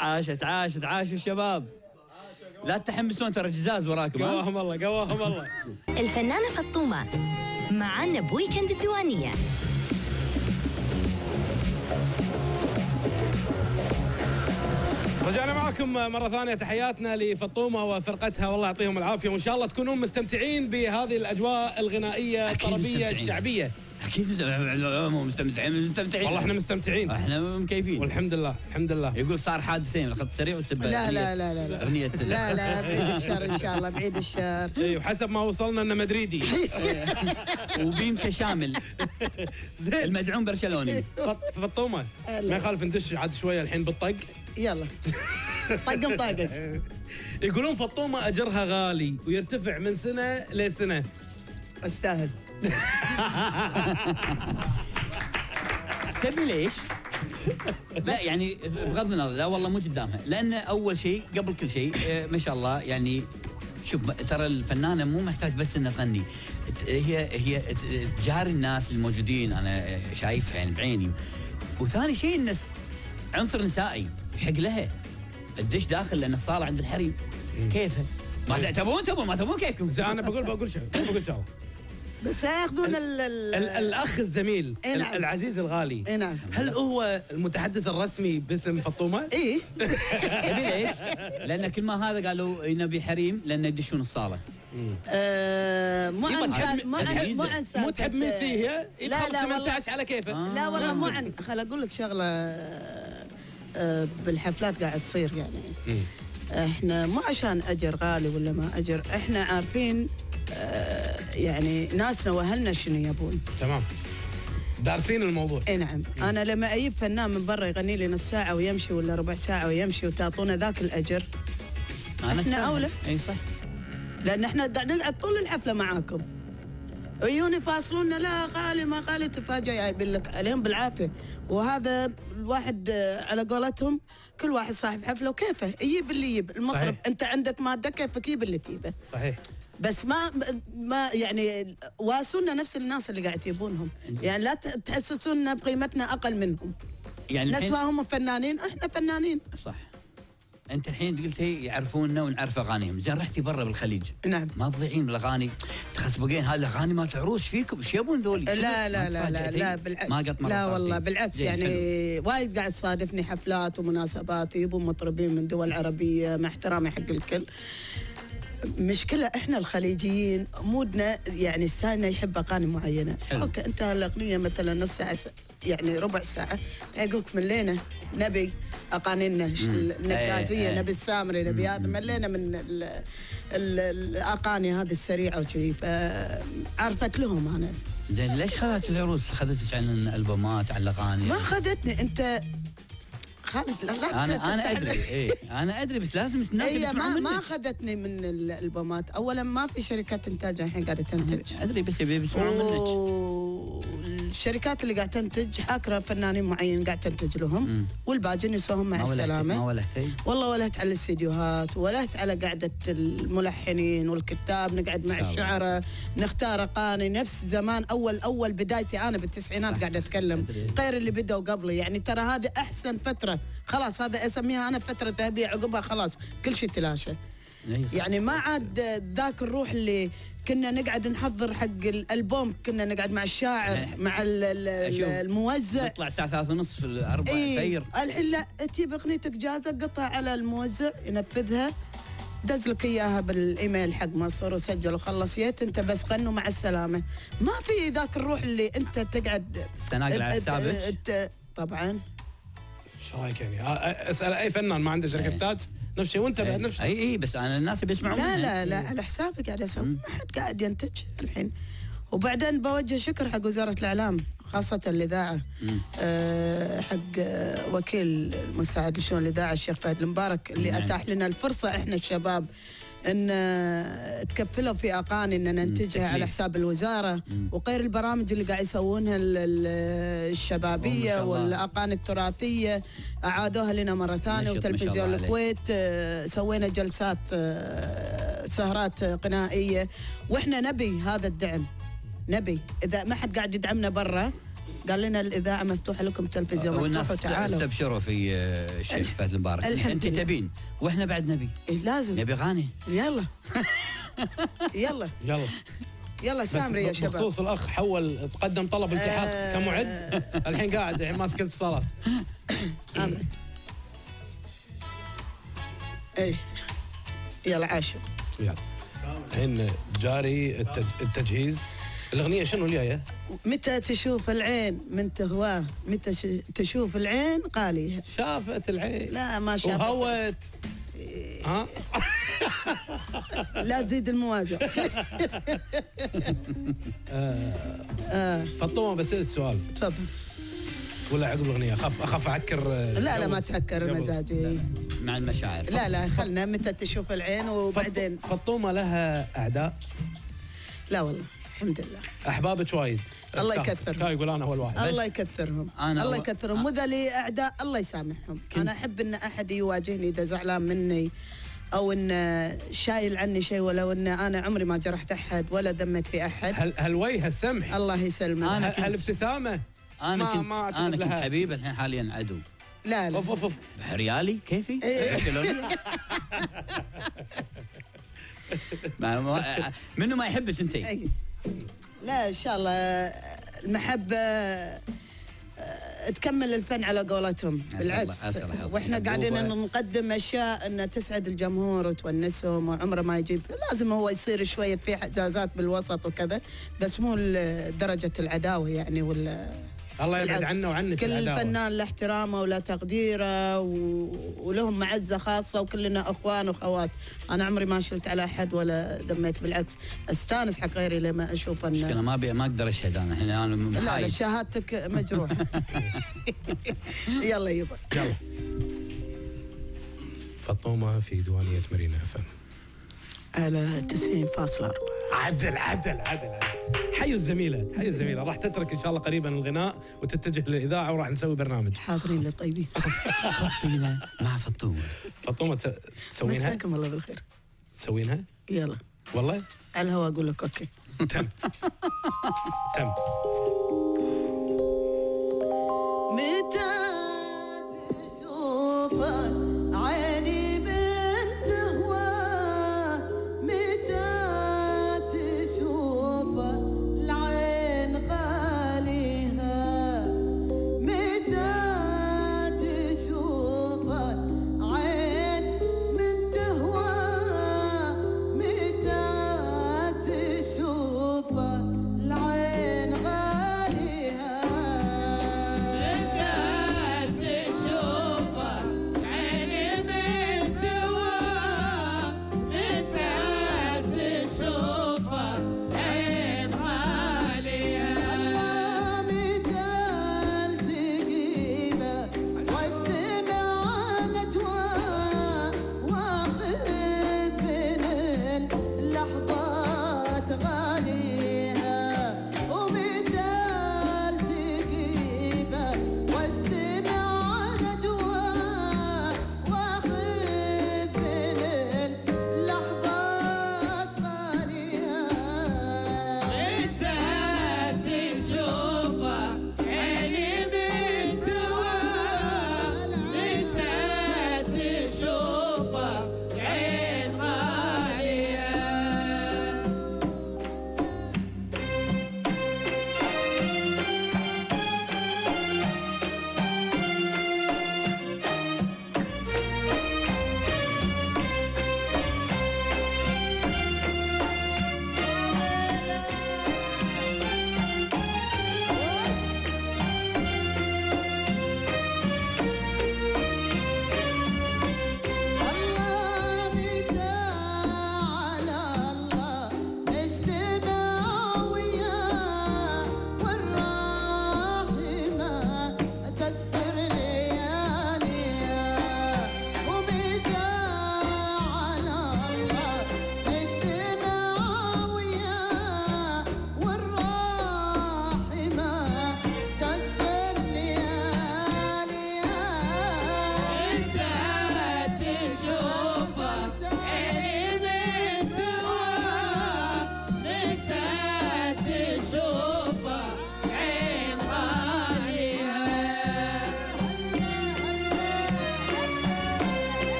عاشت عاشت عاشوا الشباب. لا تحمسون ترى الجزاز وراكم. قواهم الله قواهم الله. الفنانة فطومة معنا بويكند الديوانية. رجعنا معكم مرة ثانية، تحياتنا لفطومة وفرقتها والله يعطيهم العافية، وإن شاء الله تكونون مستمتعين بهذه الأجواء الغنائية الطربية الشعبية. أكيد مستمتعين مستمتعين والله، احنا مستمتعين احنا مكيفين والحمد لله الحمد لله. يقول صار حادثين الخط السريع والسباق. لا لا لا لا أغنية لا لا بعيد الشر إن شاء الله بعيد الشر. اي وحسب ما وصلنا أنه مدريدي وبيمكى شامل زين المدعوم برشلوني. فطومة ما يخالف ندش عاد شوية الحين بالطق يلا طقم طاقك. يقولون فطومة أجرها غالي ويرتفع من سنة لسنة. أستاهل تبي ليش؟ لا يعني بغض النظر لا والله مو قدامها، لأن أول شيء قبل كل شيء ما شاء الله يعني شوف ترى الفنانة مو محتاج بس إنها تغني، هي تجار الناس الموجودين أنا شايفها يعني بعيني، وثاني شيء إن عنصر نسائي حق لها الدش داخل لأن الصالة عند الحريم كيفها؟ ما تبون تبون ما تبون كيفكم. أنا بقول شغلة بقول شغلة بس ياخذون الاخ الزميل العزيز الغالي. اي نعم. هل هو المتحدث الرسمي باسم فطومه؟ ايه تبي ليش؟ لان كل ما هذا قالوا نبي حريم لان يدشون الصاله. مو تحب من سيها لا لا 18 على كيفه. لا والله مو عن خل اقول لك شغله بالحفلات قاعد تصير يعني احنا مو عشان اجر غالي ولا ما اجر، احنا عارفين يعني ناسنا واهلنا شنو يبون. تمام. دارسين الموضوع. اي نعم، انا لما اجيب فنان من برا يغني لي نص ساعه ويمشي ولا ربع ساعه ويمشي وتعطونا ذاك الاجر. احنا اولى. اي صح. لان احنا نلعب طول الحفله معاكم. ويجون يفاصلونا لا غالي ما غالي تفاجئ جايبين لك عليهم بالعافيه، وهذا الواحد على قولتهم كل واحد صاحب حفله وكيفه، يجيب اللي يجيب، المطرب صحيح. انت عندك ماده كيفك يجيب اللي تجيبه. صحيح. بس ما يعني واسونا نفس الناس اللي قاعد يبونهم، يعني لا تحسسونا بقيمتنا اقل منهم. يعني نفس ما هم فنانين احنا فنانين. صح. انت الحين قلتي يعرفوننا ونعرف اغانيهم، زين رحتي برا بالخليج. نعم. ما تضيعين الاغاني تخسبقين هذه الاغاني ما تعروش فيكم، ايش يبون ذولي؟ لا لا لا لا لا بالعكس. ما قط لا والله بالعكس يعني وايد قاعد تصادفني حفلات ومناسبات يبون مطربين من دول عربيه مع احترامي حق الكل. مشكلة احنا الخليجيين مودنا يعني لساننا يحب اغاني معينة. اوكي انت هالاغنية مثلا نص ساعة يعني ربع ساعة يقولك ملينا نبي اغانينا النكازية نبي السامري نبي هذا ملينا من الاغاني هذه السريعة وكذي فعرفت لهم انا. زين ليش خذت العروس خذتك عن الالبومات عن الاغاني؟ ما خذتني انت خالد لا انا ادري اي انا ادري بس لازم الناس ما اخذتني من الالبومات. اولا ما في شركات انتاج الحين قاعده تنتج ادري بس يبي بيسمعوا منك. الشركات اللي قاعده تنتج حاكره فنانين معين قاعده تنتج لهم والباقي نسوهم مع السلامه. ما ولهتي والله ولهت على الاستديوهات ولهت على قعده الملحنين والكتاب نقعد مع الشعراء نختار اغاني نفس زمان اول بدايتي انا بالتسعينات قاعده اتكلم غير اللي بدوا قبلي يعني ترى هذه احسن فتره خلاص هذا اسميها انا فتره ذهبيه عقبها خلاص كل شيء تلاشى يعني ما عاد ذاك الروح اللي كنا نقعد نحضر حق الالبوم كنا نقعد مع الشاعر مع الموزع تطلع الساعه 3:30 4 الفجر. الحين لا تجيب اغنيتك جاهزه قطها على الموزع ينفذها دز لك اياها بالايميل حق مصر وسجل وخلص جيت انت بس غنوا مع السلامه. ما في ذاك الروح اللي انت تقعد السناقل على حسابك طبعا. ايش رايك يعني اسال اي فنان ما عنده شركه تاج نفس الشيء وانت بعد نفس الشيء. اي بس انا الناس بيسمعون لا لا لا على حسابك قاعد اسوي ما حد قاعد ينتج الحين. وبعدين بوجه شكر حق وزاره الاعلام خاصه الاذاعه حق وكيل المساعد لشؤون الاذاعه الشيخ فهد المبارك اللي اتاح لنا الفرصه احنا الشباب ان تكفلوا في اغاني ان ننتجها على حساب الوزاره وغير البرامج اللي قاعد يسوونها الشبابيه والاغاني التراثيه اعادوها لنا مره ثانيه. وتلفزيون الكويت سوينا جلسات سهرات قنائيه واحنا نبي هذا الدعم نبي اذا ما حد قاعد يدعمنا برا قال لنا الاذاعه مفتوحه لكم، التلفزيون مفتوح وتعالوا. استبشروا في الشيخ فهد المبارك. انت تبين واحنا بعد نبي. لازم نبي غاني. يلا يلا يلا يلا سامري يا شباب. بخصوص الاخ حول تقدم طلب التحاق كمعد، الحين قاعد ماسك اتصالات. اي يلا عاشر. يلا الحين جاري التجهيز. الاغنيه شنو اللي هي؟ متى تشوف العين من تهواه، متى تشوف العين قاليها. شافت العين. لا ما شافت. وهوت. ها؟ لا تزيد المواجع. فطومه بسألك سؤال. تفضل. ولا عقب الاغنيه اخاف اعكر. لا لا ما تعكر مزاجي مع المشاعر. لا لا خلنا متى تشوف العين وبعدين. فطومه لها اعداء؟ لا والله الحمد لله. احبابك وايد. الله يكثرهم. كان يقول انا هو الواحد. الله يكثرهم. الله يكثرهم. وذا لي اعداء الله يسامحهم. انا احب ان احد يواجهني اذا زعلان مني او ان شايل عني شيء، ولو ان انا عمري ما جرحت احد ولا ذمت في احد. هالوجه السمح. الله يسلمك. هالابتسامه. انا كنت حبيب، الحين حاليا عدو. لا لا اوف اوف اوف. ريالي كيفي؟ منو ما يحبك انتي؟ لا ان شاء الله المحبه تكمل الفن على قولتهم. بالعكس واحنا قاعدين نقدم اشياء ان تسعد الجمهور وتونسهم، وعمره ما يجيب. لازم هو يصير شويه في حزازات بالوسط وكذا، بس مو لدرجه العداوه يعني. ولا الله يبعد عنا وعنك. كل فنان له احترامه وله تقديره ولهم معزه خاصه، وكلنا اخوان واخوات. انا عمري ما شلت على احد ولا دميت، بالعكس استانس حق غيري لما اشوف. ان مشكله ما اقدر اشهد انا الحين. انا لا شهادتك مجروحه. يلا يبا يلا. فطومه في ديوانيه مارينا اف ام على 90.4. عدل عدل عدل. حيو الزميله راح تترك ان شاء الله قريبا الغناء وتتجه للاذاعه، وراح نسوي برنامج. حاضرين للطيبين. خطينا مع فطومه. فطومه تسوينها؟ مساكم الله بالخير. تسوينها؟ يلا والله؟ على الهواء اقول لك اوكي. تم تم. متى تشوفك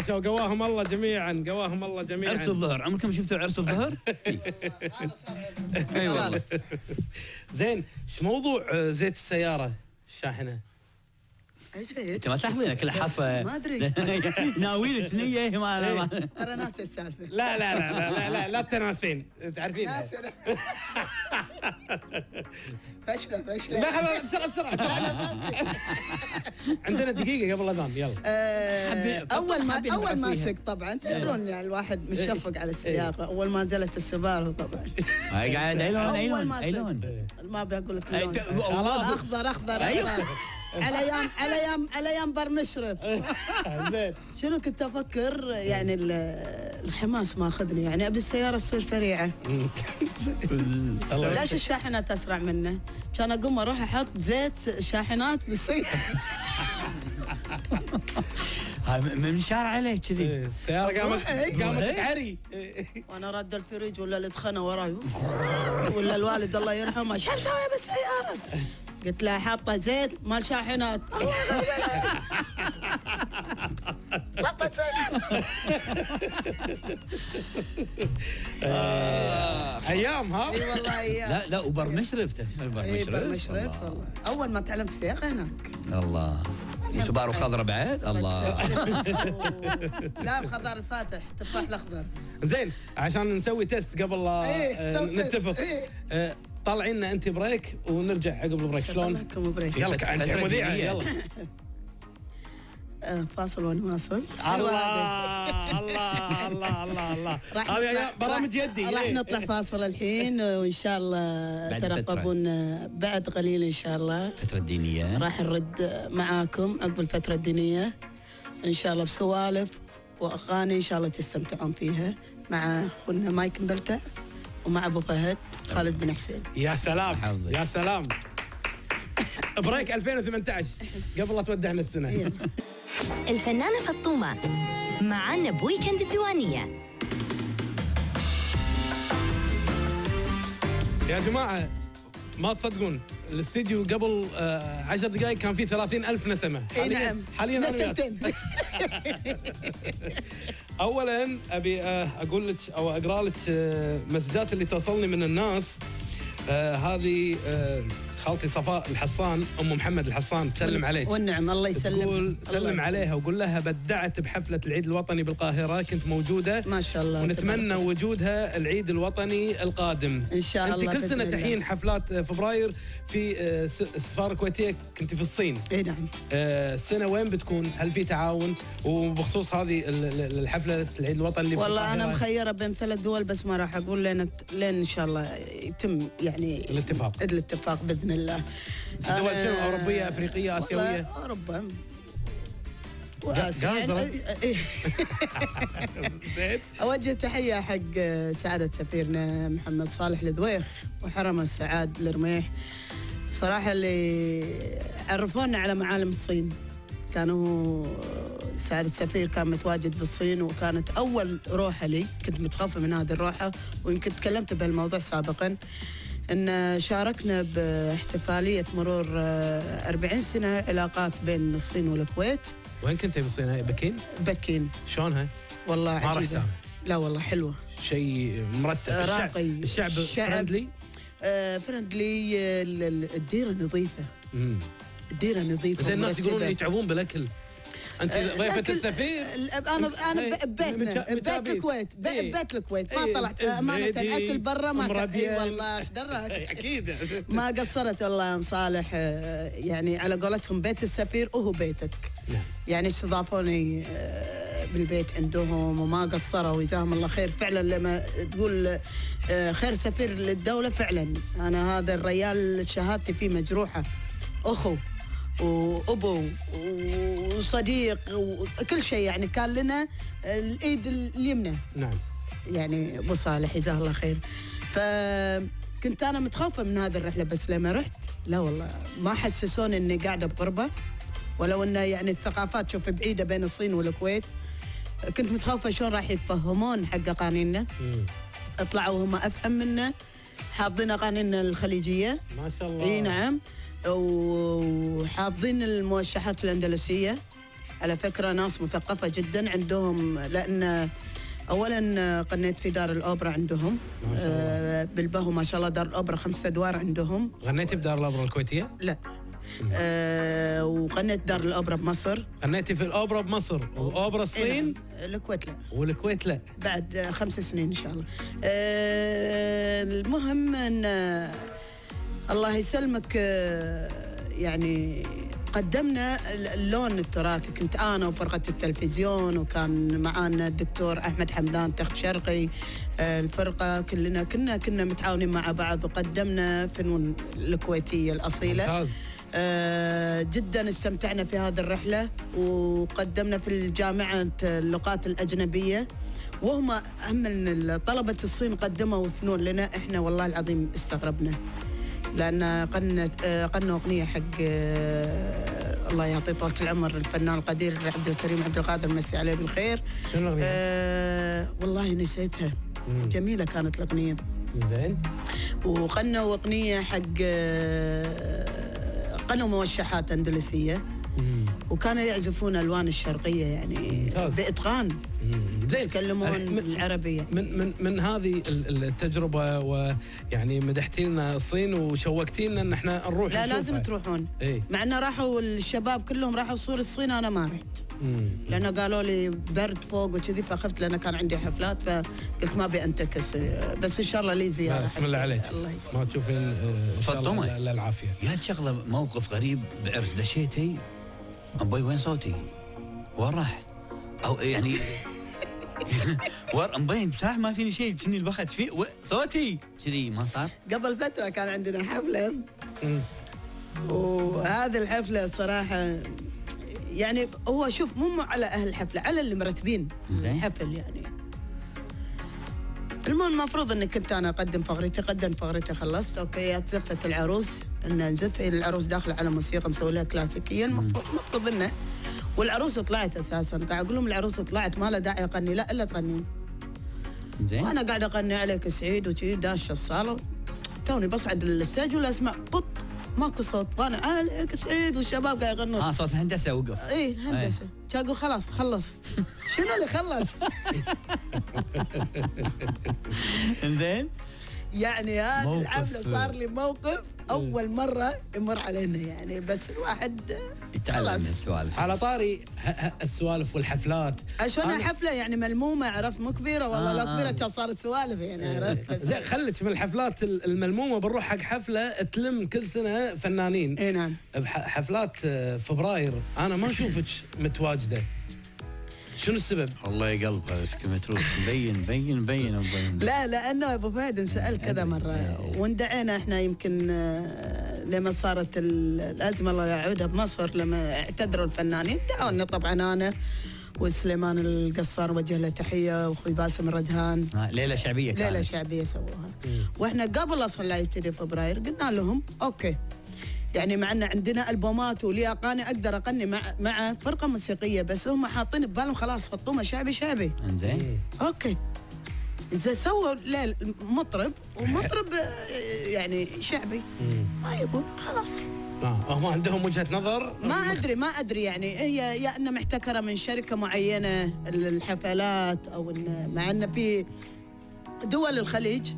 راسه وقواهم الله جميعا، قواهم الله جميعا. عرس الظهر، عمركم شفتوا عرس الظهر؟ اي والله. زين، ايش موضوع زيت السياره الشاحنه؟ اي زيت؟ انت ما تلاحظين كل حصه ما ادري ناويل ثنيه ما ترى نفس السالفه. لا لا لا لا لا لا تناسين، تعرفين فشله فشله. لا خلاص بسرعه بسرعه عندنا دقيقه قبل الاذان يلا. اول ما سق طبعا تدرون يعني الواحد مشفق على السياره، اول ما نزلت السباره طبعا قاعد ايلون ايلون ما بقول لك اخضر اخضر على ينبر مشرب. شنو كنت افكر يعني الحماس ما اخذني يعني ابي السياره تصير سريعه. ليش الشاحنات اسرع منه؟ كان اقوم اروح احط زيت شاحنات بالسياره. من شارع عليك كذي السياره قامت تعري وانا رد الفريج ولا اللي دخلنا وراي ولا الوالد الله يرحمه شو مسوي بالسياره؟ قلت لها حاطه زيت مال شاحنات. صفت سيارة. ايام ها؟ اي والله ايام. لا لا وبر مشرف تسمع بر مشرف. بر مشرف والله. اول ما تعلمت السياقه هناك. الله. وسبارو خضراء بعد؟ الله. لا خضار الفاتح، تفاح الاخضر. زين عشان نسوي تيست قبل نتفق. طلعينا انت بريك ونرجع عقب البريك شلون؟ يلا انت مذيعه يلا. فاصل ونواصل. الله الله الله الله الله. هذه برامج يدي. راح نطلع فاصل الحين وان شاء الله ترقبونا بعد قليل ان شاء الله. فترة دينية. راح نرد معاكم عقب الفترة الدينية ان شاء الله بسوالف واغاني ان شاء الله تستمتعون فيها مع اخونا مايك مبلتع ومع ابو فهد خالد بن حسين. يا سلام حظي. يا سلام. بريك 2018 قبل لا تودعنا السنه. الفنانه فطومه معنا بويكند الديوانيه. يا جماعه ما تصدقون الاستديو قبل 10 دقائق كان فيه 30000 نسمه. اي نعم حاليا نسمتين. اولا ابي اقول لك او اقرا لك مسجات اللي توصلني من الناس. هذه خالتي صفاء الحصان ام محمد الحصان تسلم عليك. والنعم الله يسلم. تقول سلم عليها وقول لها بدعت بحفله العيد الوطني بالقاهره كنت موجوده ما شاء الله ونتمنى وجودها العيد الوطني القادم ان شاء الله. انت كل سنه تحين حفلات فبراير في السفاره الكويتيه كنت في الصين. اي نعم. السنه وين بتكون؟ هل في تعاون وبخصوص هذه الحفله العيد الوطني اللي والله انا مخيره بين ثلاث دول بس ما راح اقول لين ان شاء الله يتم يعني الاتفاق باذن الله. دول شنو؟ اوروبيه افريقيه اسيويه؟ اوروبا واسيا. اوجه تحيه حق سعاده سفيرنا محمد صالح الذويخ وحرمه سعاد لرميح صراحه اللي عرفونا على معالم الصين. كانوا سعادة السفير كان متواجد بالصين وكانت اول روحه لي كنت متخوفه من هذه الروحه ويمكن تكلمت بهالموضوع سابقا ان شاركنا باحتفاليه مرور 40 سنه علاقات بين الصين والكويت. وين كنتي بالصين هاي؟ بكين؟ بكين. شلونها؟ والله عجيبه. لا والله حلوه. شيء مرتب راقي. الشعب فرندلي؟ فرندلي. الديره نظيفه. الديره نظيفه. زين الناس يقولون يتعبون بالاكل. انت ضيفه السفير؟ انا ببيتنا ببيت الكويت ببيت الكويت ما طلعت امانه اكل برا ما اي والله ايش دراك اكيد ما قصرت والله ام صالح يعني على قولتهم بيت السفير وهو بيتك يعني استضافوني بالبيت عندهم وما قصروا جزاهم الله خير فعلا. لما تقول خير سفير للدوله فعلا انا هذا الريال شهادتي فيه مجروحه اخو وابو وصديق وكل شيء يعني كان لنا الايد اليمنى. نعم. يعني ابو صالح جزاه الله خير. فكنت انا متخوفه من هذه الرحله بس لما رحت لا والله ما حسسوني اني قاعده بغربه ولو انه يعني الثقافات شوف بعيده بين الصين والكويت كنت متخوفه شلون راح يتفهمون حق قوانيننا. طلعوا هم افهم منا حافظين قوانيننا الخليجيه ما شاء الله. اي نعم وحافظين الموشحات الاندلسيه على فكرة ناس مثقفة جدا عندهم، لأن أولا غنيت في دار الأوبرا عندهم بالبهو ما شاء الله، دار الأوبرا 5 أدوار عندهم. غنيتي بدار الأوبرا الكويتية؟ لا وغنيت دار الأوبرا بمصر. غنيتي في الأوبرا بمصر وأوبرا الصين؟ الكويت لا. والكويت لا بعد 5 سنين إن شاء الله. المهم أن الله يسلمك يعني قدمنا اللون التراثي، كنت أنا وفرقة التلفزيون وكان معانا الدكتور أحمد حمدان تخت شرقي، الفرقة كلنا كنا متعاونين مع بعض وقدمنا فنون الكويتية الأصيلة. جدا استمتعنا في هذه الرحلة وقدمنا في الجامعة اللغات الأجنبية، وهم أهم من طلبة الصين قدموا فنون لنا، إحنا والله العظيم استغربنا لأن قلنا أغنية حق الله يعطيه طولة العمر الفنان القدير عبد الكريم عبد القادر مسي عليه بالخير. شنو الأغنية؟ والله نسيتها. جميلة كانت الأغنية. زين. وقلنا أغنية حق قلنا موشحات أندلسية. وكانوا يعزفون ألوان الشرقية يعني بإتقان. زين. يتكلمون العربية. من هذه التجربة، ويعني مدحتي لنا الصين وشوقتي لنا ان احنا نروح. لا لازم تروحون. ايه؟ مع ان راحوا الشباب كلهم راحوا صور الصين، انا ما رحت. لأن قالوا لي برد فوق وكذي، فخفت لأن كان عندي حفلات فقلت ما ابي انتكس، بس ان شاء الله لي زيارة. بسم الله عليك. الله يسلمك. ما تشوفين فطومة لا العافية. يا شغلة موقف غريب بعرس، دشيتي أمبي وين صوتي؟ وين راح؟ او يعني مبين بصح ما فيني شيء، كني البخت فيه صوتي كذي ما صار. قبل فتره كان عندنا حفله وهذه الحفله صراحه يعني هو شوف مو على اهل الحفله، على اللي مرتبين الحفل يعني. المهم المفروض اني كنت انا اقدم فقرتي، خلصت اوكي، زفت العروس ان نزف، العروس داخله على موسيقى مسوي لها كلاسيكيه المفروض انه، والعروس طلعت اساسا، قاعد اقول لهم العروس طلعت ما لها داعي اغني، لا الا تغني. زين. وانا قاعد اغني عليك سعيد وشي داشه الصاله، توني بصعد للستيج ولا اسمع بط ماكو صوت، وانا عليك سعيد والشباب قاعد يغنون. صوت الهندسه وقف. اي الهندسه. كان اقول خلاص خلص. شنو اللي خلص؟ انزين. يعني هذه الحفله صار لي موقف أول مرة يمر علينا يعني، بس الواحد يتعلم السوالف. على طاري السوالف والحفلات، شلون حفلة يعني ملمومة، عرفت مو كبيرة والله. لو كبيرة كان صارت سوالف يعني، عرفت. زين خليك من الحفلات الملمومة، بنروح حق حفلة تلم كل سنة فنانين. اي نعم. حفلات فبراير أنا ما أشوفك متواجدة، شنو السبب؟ الله يقلبه ايش متروك مبين مبين مبين. لا لانه ابو فهد انسال كذا مره واندعينا احنا، يمكن لما صارت الازمه الله يعودها بمصر، لما اعتذروا الفنانين دعونا طبعا انا وسليمان القصار وجه له تحيه واخوي باسم الردهان. ليله شعبيه كانت. ليله شعبيه سووها، واحنا قبل اصلا لا يبتدي فبراير قلنا لهم اوكي، يعني مع ان عندنا البومات ولي اغاني اقدر اغني مع فرقه موسيقيه، بس هم حاطين ببالهم خلاص فطومه شعبي شعبي. انزين. اوكي. زين سووا مطرب ومطرب يعني شعبي. ما يبون خلاص. هم عندهم وجهه نظر. ما ادري يعني هي يا انها محتكره من شركه معينه الحفلات، او إن مع ان في دول الخليج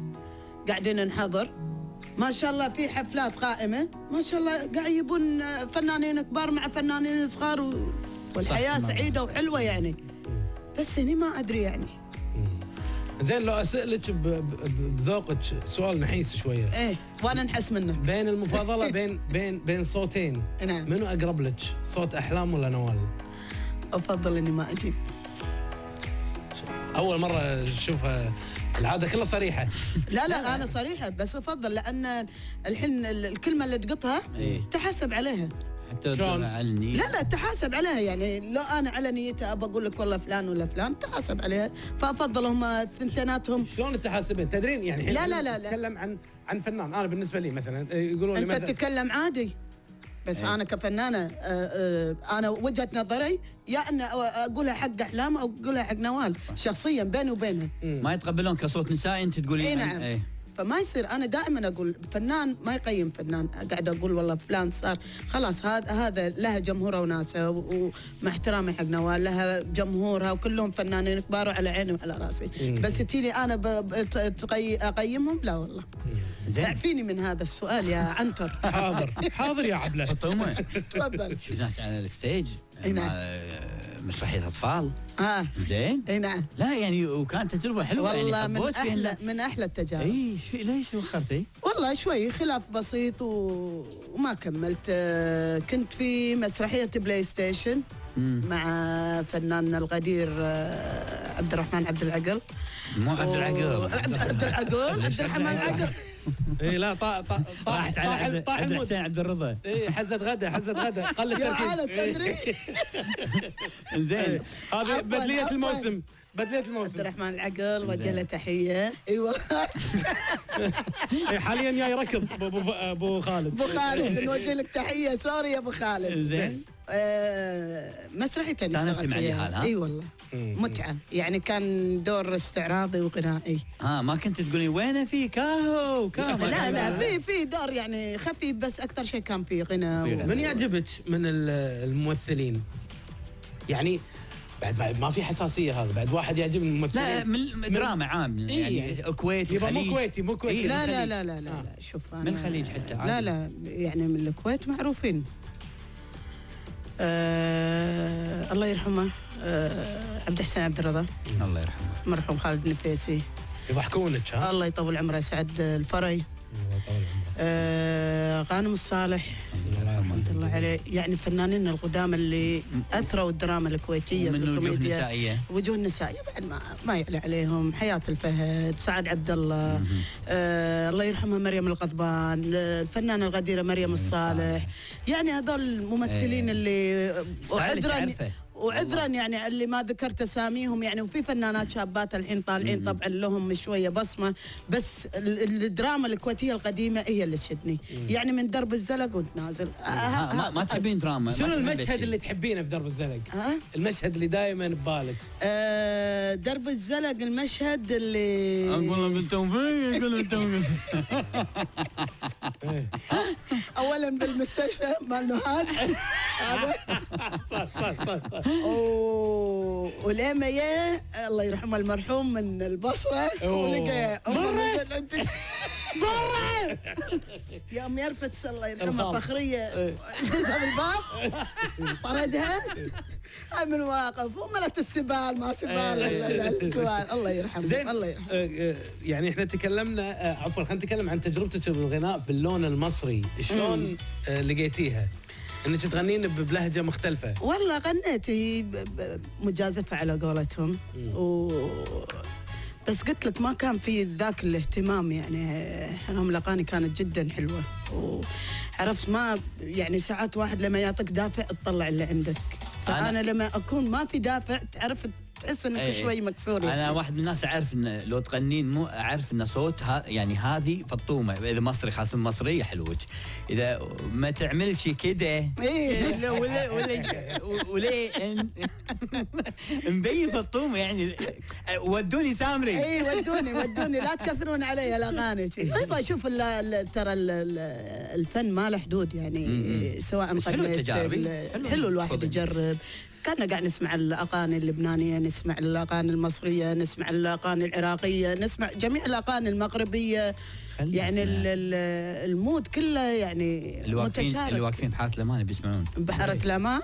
قاعدين نحضر ما شاء الله في حفلات قائمة ما شاء الله، قاعد يجيبون فنانين كبار مع فنانين صغار والحياة سعيدة وحلوة يعني، بس هني ما أدري يعني. زين لو أسألك بذوقك سؤال نحيس شوية. إيه وأنا نحس منك. بين المفاضلة بين بين صوتين. نعم. منو أقرب لك؟ صوت أحلام ولا نوال؟ أفضل إني ما أجيب. أول مرة أشوفها، العادة كلها صريحة. لا أنا صريحة، بس أفضل لأن الحين الكلمة اللي تقطها تحاسب عليها. حتى شلون؟ لا تحاسب عليها يعني، لو أنا على نيتي أبى أقول لك والله فلان ولا فلان تحاسب عليها، فأفضل هما ثنتيناتهم. شلون تحاسبين؟ تدرين يعني الحين لا تتكلم عن فنان، أنا بالنسبة لي مثلا يقولون لي أنت تتكلم عادي، بس أنا كفنانة أنا وجهة نظري يا أن أقولها حق أحلام أو أقولها حق نوال شخصياً بيني وبينها. ما يتقبلون كصوت نسائي أنت تقولين. إيه نعم. فما يصير. أنا دائما أقول فنان ما يقيم فنان، قاعد أقول والله فلان صار خلاص هذا لها جمهوره وناسه، ومع احترامي حق نوال لها جمهورها وكلهم فنانين كبار على عيني وعلى راسي، بس تجيني أنا أقيمهم؟ لا والله. اعفيني من هذا السؤال يا عنتر. حاضر حاضر يا عبله. فطومه تفضل. شوف ناس على الستيج مسرحيه اطفال. زين. اي نعم. لا يعني وكانت تجربه حلوه والله يعني، من احلى التجارب. اي ليش وخرتي؟ والله شوي خلاف بسيط وما كملت. كنت في مسرحيه بلاي ستيشن مع فناننا القدير عبد الرحمن عبد العقل. مو عبد العقل، عبد الرحمن العقل. اي لا طاحت على عبد الحسين عبد الرضا. اي حزت غدا قل التركيز. تدري زين هذه بدليه الموسم، عبد الرحمن العقل وجه له تحيه. ايوه حاليا جاي ركض ابو خالد. نوجه لك تحيه. سوري يا ابو خالد. زين مسرحيه استانست مع الهال ها؟ اي والله متعه يعني، كان دور استعراضي وغنائي. ما كنت تقولين وينه في كاهو؟ لا في دور يعني خفيف، بس اكثر شيء كان في غنى. من يعجبك من الممثلين؟ يعني بعد ما في حساسيه، هذا بعد واحد يعجبني الممثلين. لا من دراما عام يعني كويتي خليجي. يبقى مو كويتي. إيه لا, لا لا لا لا لا شوف أنا من الخليج حتى عادي. لا يعني من الكويت معروفين. الله يرحمه عبد الحسين عبد الرضا. الله يرحمه. مرحوم خالد نفيسي. يضحكونك ها؟ الله يطول عمره. سعد الفري. الله يطول عمره. غانم الصالح. الحمد لله عليه. يعني فنانين القدامى اللي اثروا الدراما الكويتيه من الوجوه النسائيه. وجوه النسائيه بعد ما يعلى عليهم. حياه الفهد، سعد عبد الله، الله يرحمها مريم القضبان، الفنانه الغديره مريم الصالح. يعني هذول الممثلين اللي وعذرا يعني اللي ما ذكرت اساميهم يعني. وفي فنانات شابات الحين طالعين طبعا لهم شويه بصمه، بس الدراما الكويتيه القديمه هي اللي تشدني يعني. من درب الزلق وانت نازل ما تحبين دراما. شنو المشهد اللي تحبينه في درب الزلق؟ المشهد اللي دائما ببالك؟ درب الزلق المشهد اللي اقول لك بالتوفيق، اقول لك بالتوفيق. اولا بالمستشفى مال نهاد. ولما الله يرحمه المرحوم من البصره ولقى برا يا ام يرفت الله يرحمها فخريه، دزها بالباب طردها. من واقف وملت السبال ما سبال السؤال. الله يرحمه الله يرحمه. يعني احنا تكلمنا عفوا خلينا نتكلم عن تجربتك بالغناء باللون المصري. شلون لقيتيها؟ انك تغنين بلهجه مختلفه. والله غنيت هي مجازفه على قولتهم بس قلت لك ما كان في ذاك الاهتمام يعني. انا الاغاني كانت جدا حلوه وعرفت ما يعني. ساعات واحد لما يعطيك دافع تطلع اللي عندك. فانا لما اكون ما في دافع تعرف تحس انك شوي مكسور يعني. انا واحد من الناس اعرف ان لو تغنين مو اعرف ان صوت يعني هذه فطومه اذا مصري، خاصه مصريه حلوك، اذا ما تعملش كده ولا مبين فطومه يعني. ودوني سامري. اي ودوني لا تكثرون علي الاغاني. طيب اشوف ترى الفن ما له حدود يعني. سواء غنيت حلو الواحد يجرب. كنا قاعد نسمع الاغاني اللبنانيه، نسمع الاغاني المصريه، نسمع الاغاني العراقيه، نسمع جميع الاغاني المغربيه يعني. المود كله يعني متشارك. الواقفين بحاره الامان بيسمعون بحاره الامان.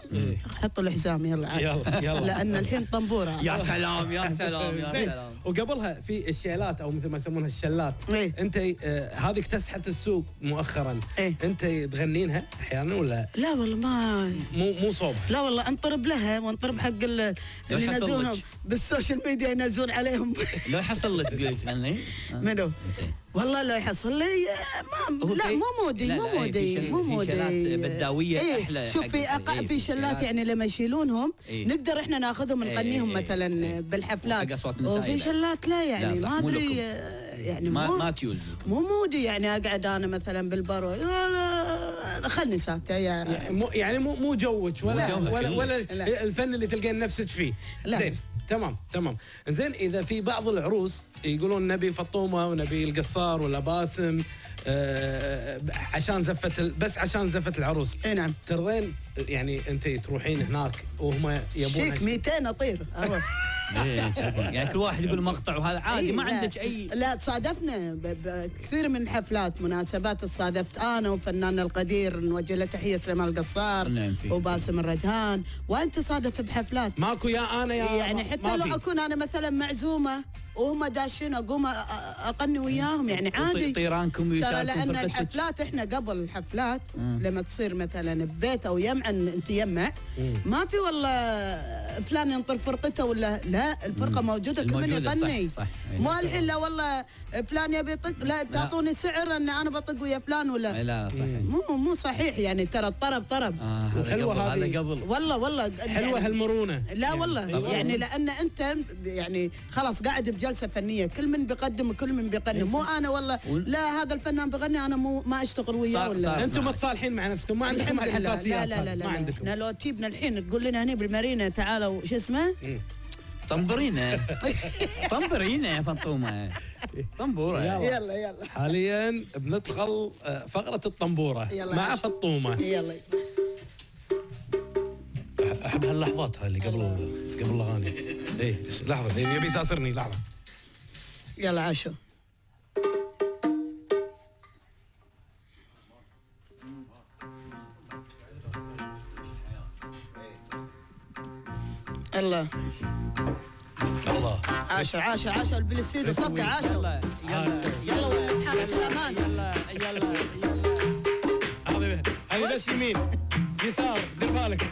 حطوا الحزام يلا لان الحين طنبوره. يا سلام يا سلام يا سلام. وقبلها في الشيلات او مثل ما يسمونها الشلات. انت هذه اكتسحت السوق مؤخرا. انت تغنينها احيانا ولا؟ لا والله ما مو صوب. لا والله انطرب لها وانطرب حق اللي ينزلونهم بالسوشيال ميديا ينزلون عليهم. لو حصل لك تقول تغني منو؟ والله لا يحصل لي لا مو مودي. شلات بداويه احلى. شوف في شلات يعني لما يشيلونهم نقدر احنا ناخذهم نغنيهم مثلا بالحفلات. وفي شلات لا يعني ما ادري يعني ما تيوز مو مودي يعني. اقعد انا مثلا بالبرو خلني ساكته يعني. مو جوك ولا الفن اللي تلقين نفسك فيه. لا تمام. زين، اذا في بعض العروس يقولون نبي فطومه ونبي القصار ولا باسم عشان زفت بس عشان زفت العروس. اي نعم. ترين يعني انت تروحين هناك وهم يبون شيك 200 اطير يعني كل واحد يقول مقطع وهذا عادي، ما عندك اي؟ لا، تصادفنا كثير من حفلات مناسبات، تصادفت انا وفنان القدير نوجه له تحيه سليمان القصار وباسم الردهان، وانت تصادف بحفلات ماكو يا انا يا يعني حتى لو اكون انا مثلا معزومه وهم داشين اقوم اقني وياهم يعني عادي. طيرانكم ويشاركون، لان الحفلات احنا قبل الحفلات لما تصير مثلا ببيت او يمعا انت يمع ما في والله فلان ينطر فرقته ولا لا، الفرقه موجوده كمن يقني. صح ما الحين لا والله فلان يبي يطق لا تعطوني سعر ان انا بطق ويا فلان ولا لا. صحيح، مو صحيح يعني، ترى الطرب طرب. حلوه هذه قبل والله حلوه هالمرونه. لا والله يعني لان انت يعني خلاص قاعد جلسه فنيه، كل من بيقدم وكل من بيقدم، مو انا والله لا هذا الفنان بغني انا مو ما اشتغل وياه ولا انتم متصالحين مع نفسكم، ما عندكم الحساسيه؟ لا ما عندكم. احنا لو تجيبنا الحين تقول لنا هني بالمارينا تعالوا شو اسمه طنبرينا طنبرينا يا فطومه طنبوره. يلا حاليا بندخل فقره الطنبوره مع فطومه. يلا احب هاللحظات هاي اللي قبل الاغاني. ايه لحظه يبي يساسرني لحظه. يلا عاشو. الله عاشو البلاي ستيشن صدق عاشو. الله يلا هذه بس يمين يسار دير بالك.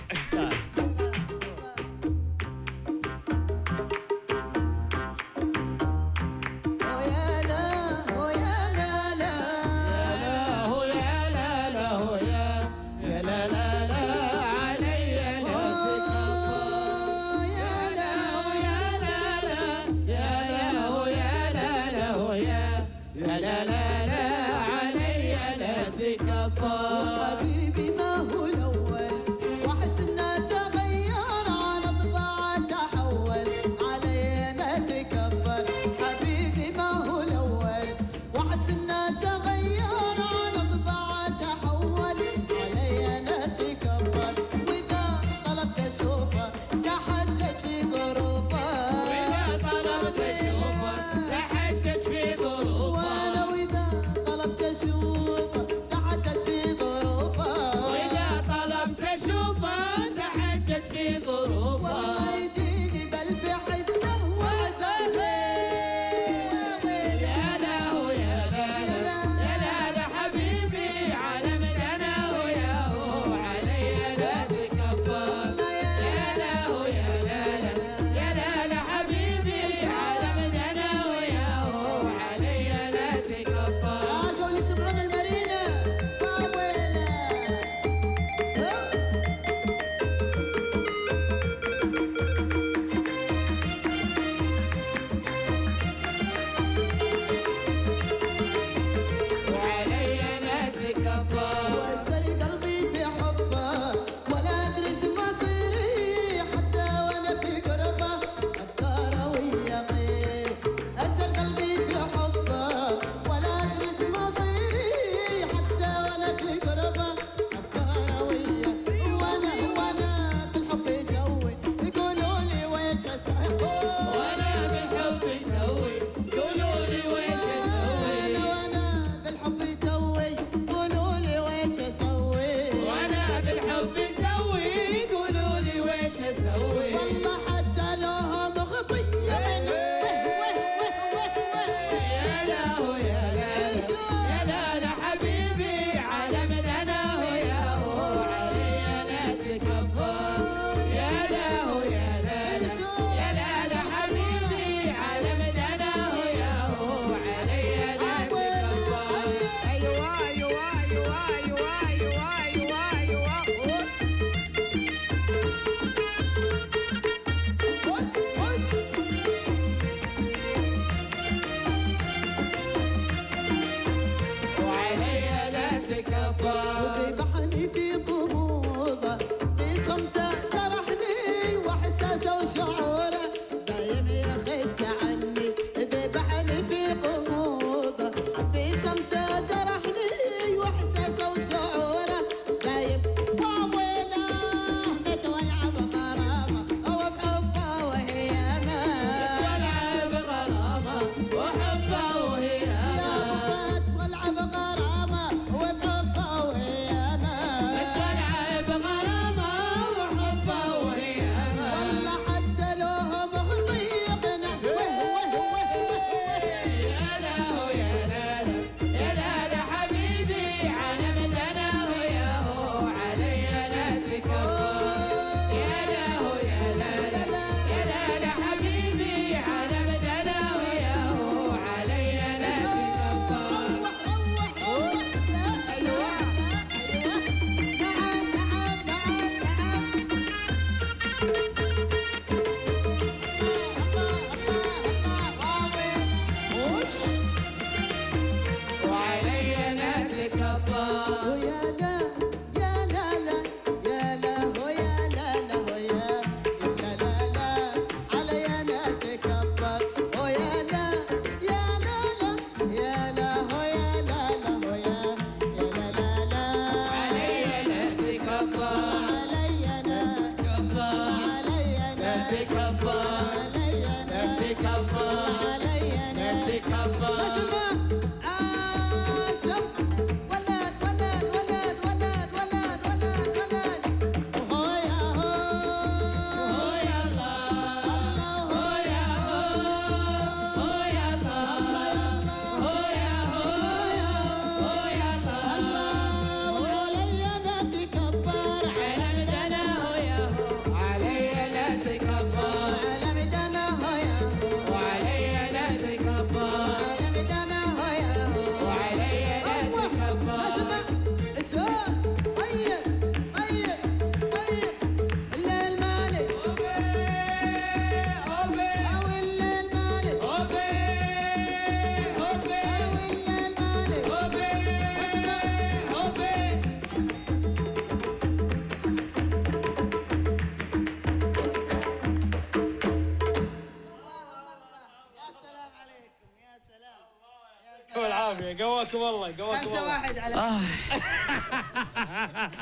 والله قواكم 5-1 على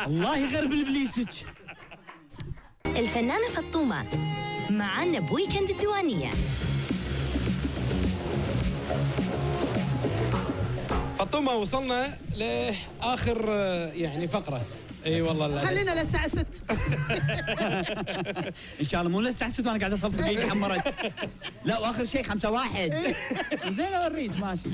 الله يغرب البليسج. الفنانة فطومة معنا بويكند الديوانية. فطومة وصلنا لآخر يعني فقرة. اي والله خلينا للساعة 6 ان شاء الله. مو للساعة 6 وانا قاعد اصفر دقيقة حمرت. لا واخر شيء 5-1 زين اوريك ماشي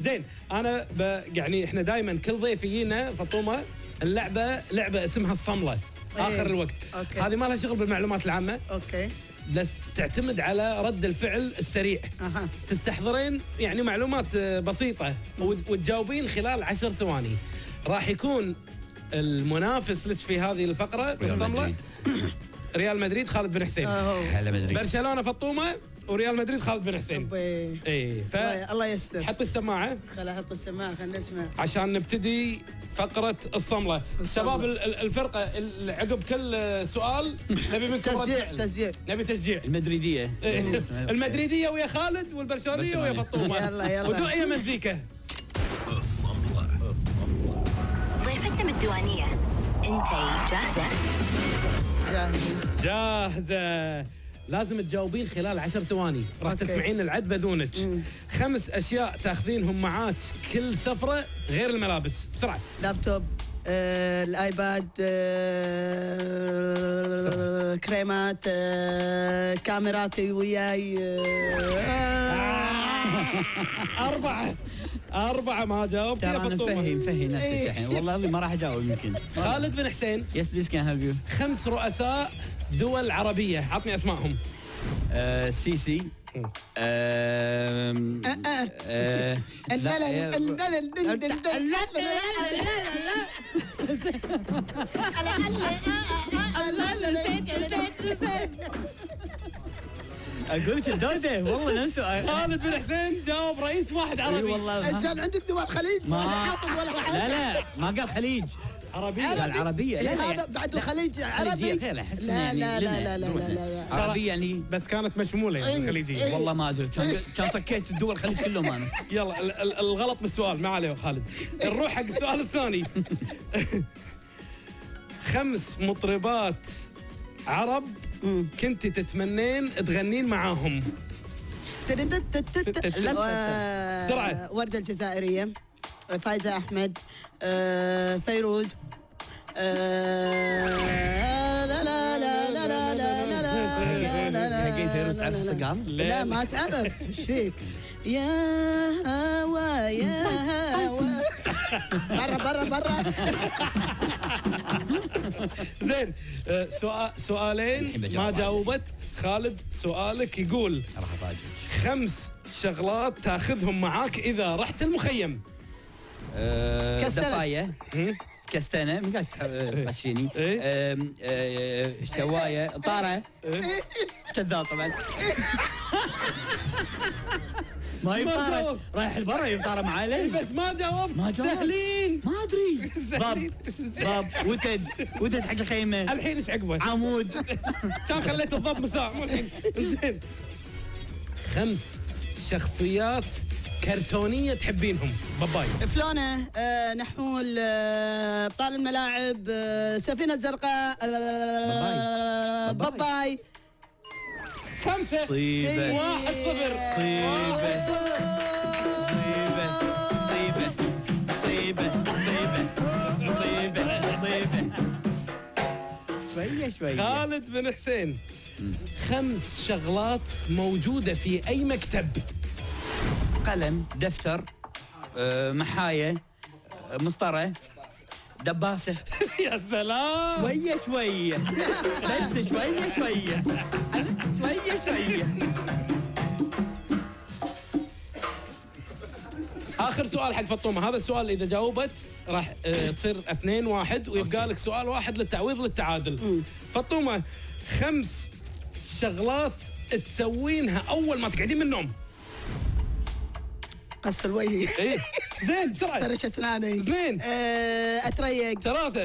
زين. انا يعني احنا دائما كل ضيف يجينا فطومه اللعبه لعبه اسمها الصمله اخر الوقت. هذه ما لها شغل بالمعلومات العامه اوكي بس تعتمد على رد الفعل السريع. تستحضرين يعني معلومات بسيطه وتجاوبين خلال 10 ثواني. راح يكون المنافس لك في هذه الفقره بالصمله ريال مدريد خالد بن حسين. هلا مدريد برشلونه فطومه وريال مدريد خالد بن حسين. اي الله يستر. حط السماعه خلينا نحط السماعه خلينا نسمع عشان نبتدي فقره الصمله. شباب الفرقه عقب كل سؤال نبي منكم تشجيع. نبي تشجيع المدريديه. المدريديه ويا خالد والبرشلونيه ويا فطومه. يلا يلا ودوقيه مزيكا الصمله. ضيفتنا من الديوانيه انت جاهزه؟ جاهزة. لازم تجاوبين خلال 10 ثواني. راح تسمعين العد بدونك. 5 أشياء تاخذينهم معاك كل سفرة غير الملابس. بسرعة. لابتوب، الآيباد، كريمات، كاميراتي وياي. 4 ما جاوب. ترى انا مفهم نفسي الحين والله ما راح اجاوب يمكن. خالد بن حسين يس بليز كان هاف يو. 5 رؤساء دول عربيه عطني اسمائهم. السيسي. اقول لك الدوده والله ننسى. خالد بن حسين جاوب رئيس واحد عربي. والله انسان عندك دول خليج ما حاطط ولا واحد. لا ما قال خليج عربيه. العربيه هذا بعد الخليج عربي. لا لا لا لا عربيه يعني بس كانت مشموله يعني الخليجيه. والله ما ادري كان سكيت الدول الخليج كلهم انا. يلا الغلط بالسؤال ما عليه يا خالد. نروح حق السؤال الثاني. 5 مطربات عرب كنتي تتمنين تغنين معاهم. بسرعة. وردة الجزائرية، فايزة أحمد، فيروز. لا لا لا لا لا لا لا لا لا لا ما تعرف شيك. يا هوا يا هوا برا برا برا. زين سؤالين ما جاوبت خالد. سؤالك يقول 5 شغلات تاخذهم معاك اذا رحت المخيم. دفايه، كستانه، من قاعد تحشيني، شوايه، طاره، كذاب طبعا. ما يبقى رايح البرا يبقى معاه ليه؟ بس ما جاوب. سهلين ما ادري. ضب وتد حق الخيمه. الحين ايش عقبه؟ عمود. كان خليت الضب مساع مو الحين. زين 5 شخصيات كرتونيه تحبينهم. باباي. فلونه، نحول، ابطال الملاعب، سفينه الزرقاء. باباي. باباي. 5-1 صفر. الديوانية. خالد بن حسين. 5 شغلات موجودة في أي مكتب. قلم، دفتر، محاية، مسطرة، دباسة. يا سلام. شوية شوية بس، شوية شوية شوية شوية. آخر سؤال حق فطومة، هذا السؤال إذا جاوبت راح تصير 2-1 ويبقى لك سؤال واحد للتعويض للتعادل. فطومة، 5 شغلات تسوينها أول ما تقعدين من النوم. قص الوجه. إيه. زين بسرعة. فرشة أسناني. 2. أتريق. 3.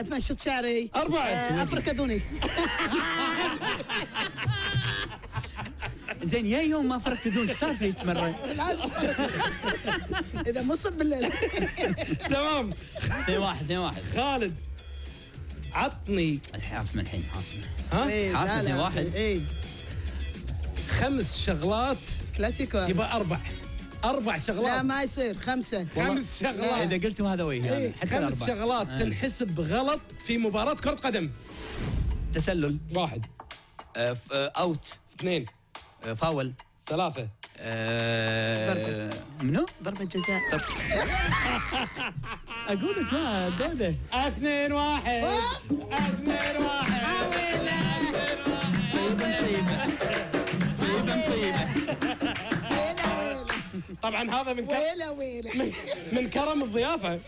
أفنشط شعري. 4. أفرك أذني. زين يا يوم ما فركت أذني، إيش صار فيك مرة؟ لازم إذا مصب بالليل. تمام. 2-1. خالد، عطني الحاسمة الحين. حاسمة. ها؟ إيه. حاسمة 2-1. إيه. 5 شغلات. كلاسيكو. يبقى 4 شغلات. لا ما يصير 5. 5 شغلات اذا قلتوا هذا وجه يعني. 5 شغلات تنحسب غلط في مباراة كرة قدم. تسلل. 1. اوت. 2. فاول. 3. منو؟ ضربة جزاء. اقول لك لا دودة. 2-1. 2-1. مصيبة مصيبة. طبعا هذا من من كرم الضيافه.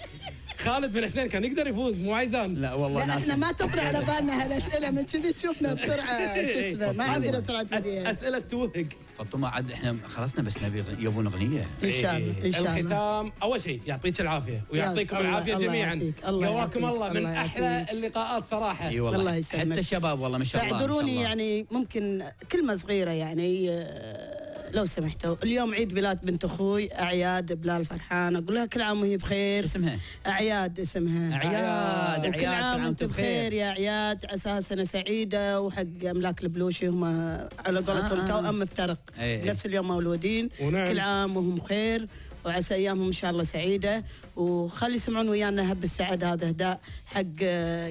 خالد بن حسين كان يقدر يفوز، مو عايزان. لا والله لا، احنا ما تطلع على بالنا هالاسئله، من كذي تشوفنا بسرعه شو اسمه، ما عندنا سرعه هذه اسئله توهق. فطومه عاد احنا خلصنا، بس نبي يبون اغنيه ان شاء الله. الختام، اول شيء يعطيك العافيه ويعطيكم العافيه جميعا، قواكم الله من احلى اللقاءات صراحه. اي والله حتى الشباب والله ما شاء الله. اعذروني يعني، ممكن كلمه صغيره يعني لو سمحتوا. اليوم عيد ميلاد بنت اخوي اعياد بلال فرحان، اقول لها كل عام وهي بخير. اسمها اعياد. اسمها اعياد. كل عام وانتم بخير يا اعياد، عساها سنه سعيده. وحق املاك البلوشي، هم على قولتهم توأم مفترق، نفس اليوم مولودين. كل عام وهم بخير وعسى ايامهم ان شاء الله سعيده، وخلي يسمعون ويانا هب السعاده. هذا اهداء حق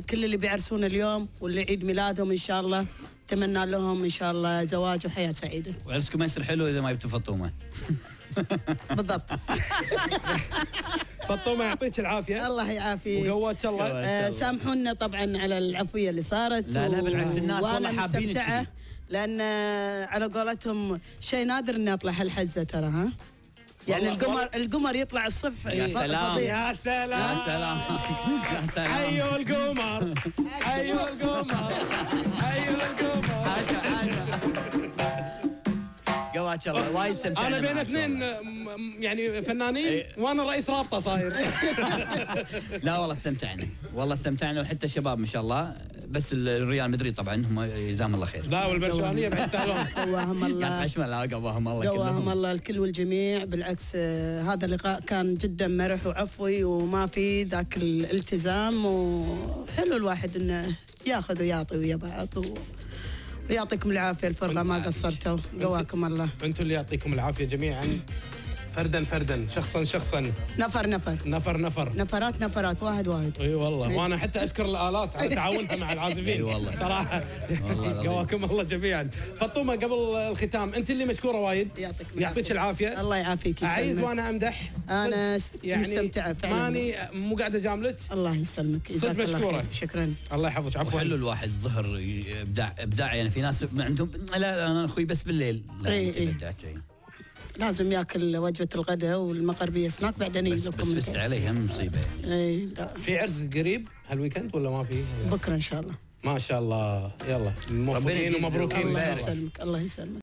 كل اللي بيعرسون اليوم واللي عيد ميلادهم ان شاء الله. اتمنى لهم ان شاء الله زواج وحياه سعيده، وعرسكم ما يصير حلو اذا ما جبتوا فطومه. بالضبط. فطومه يعطيك العافيه. الله يعافيك وقواك الله. سامحونا طبعا على العفويه اللي صارت. لا لا بالعكس، الناس والله حابينك، لان على قولتهم شيء نادر اني اطلع هالحزه ترى. ها يعني القمر يطلع الصبح. يا سلام يا سلام يا سلام يا سلام. حيوا القمر حيوا القمر حيوا القمر. عاشا عاشا قواك الله. وايد استمتعنا. انا بين 2 يعني فنانين وانا رئيس رابطه صاير. لا والله استمتعنا، والله استمتعنا، وحتى الشباب ما شاء الله. بس الريال مدريد طبعا هم جزاهم الله خير. لا والبرشلونيه بعد سالون. قواهم الله. حشمه لا قواهم الله. قواهم الله الكل والجميع. بالعكس هذا اللقاء كان جدا مرح وعفوي، وما في ذاك الالتزام، وحلو الواحد انه ياخذ ويعطي ويا بعض. ويعطيكم العافيه الفرقه ما قصرتوا، قواكم الله. انتم اللي يعطيكم العافيه جميعا، فردا فردا، شخصا شخصا، نفر نفر، نفر نفر، نفرات نفرات، واحد واحد. اي والله. وانا حتى اشكر الالات على تعاونها مع العازفين. اي والله صراحه قواكم الله جميعا. فطومه قبل الختام، انت اللي مشكوره وايد، يعطيك العافيه. الله يعافيك. اعيز وانا امدح، انا يعني مستمتعه فعلا، ماني مو قاعده اجاملك. الله يسلمك، صدق مشكوره. شكرا. الله يحفظك. عفوا. حلو الواحد ظهر ابداع يعني. في ناس ما عندهم. لا انا اخوي بس بالليل. لا لازم ياكل وجبه الغداء والمغربيه سناك بعدين يجيكم. بس عليه هم مصيبه يعني. اي لا. في عرس قريب هالويكند ولا ما في؟ بكره ان شاء الله. ما شاء الله. يلا موفقين ومبروكين. الله يسلمك. الله يسلمك.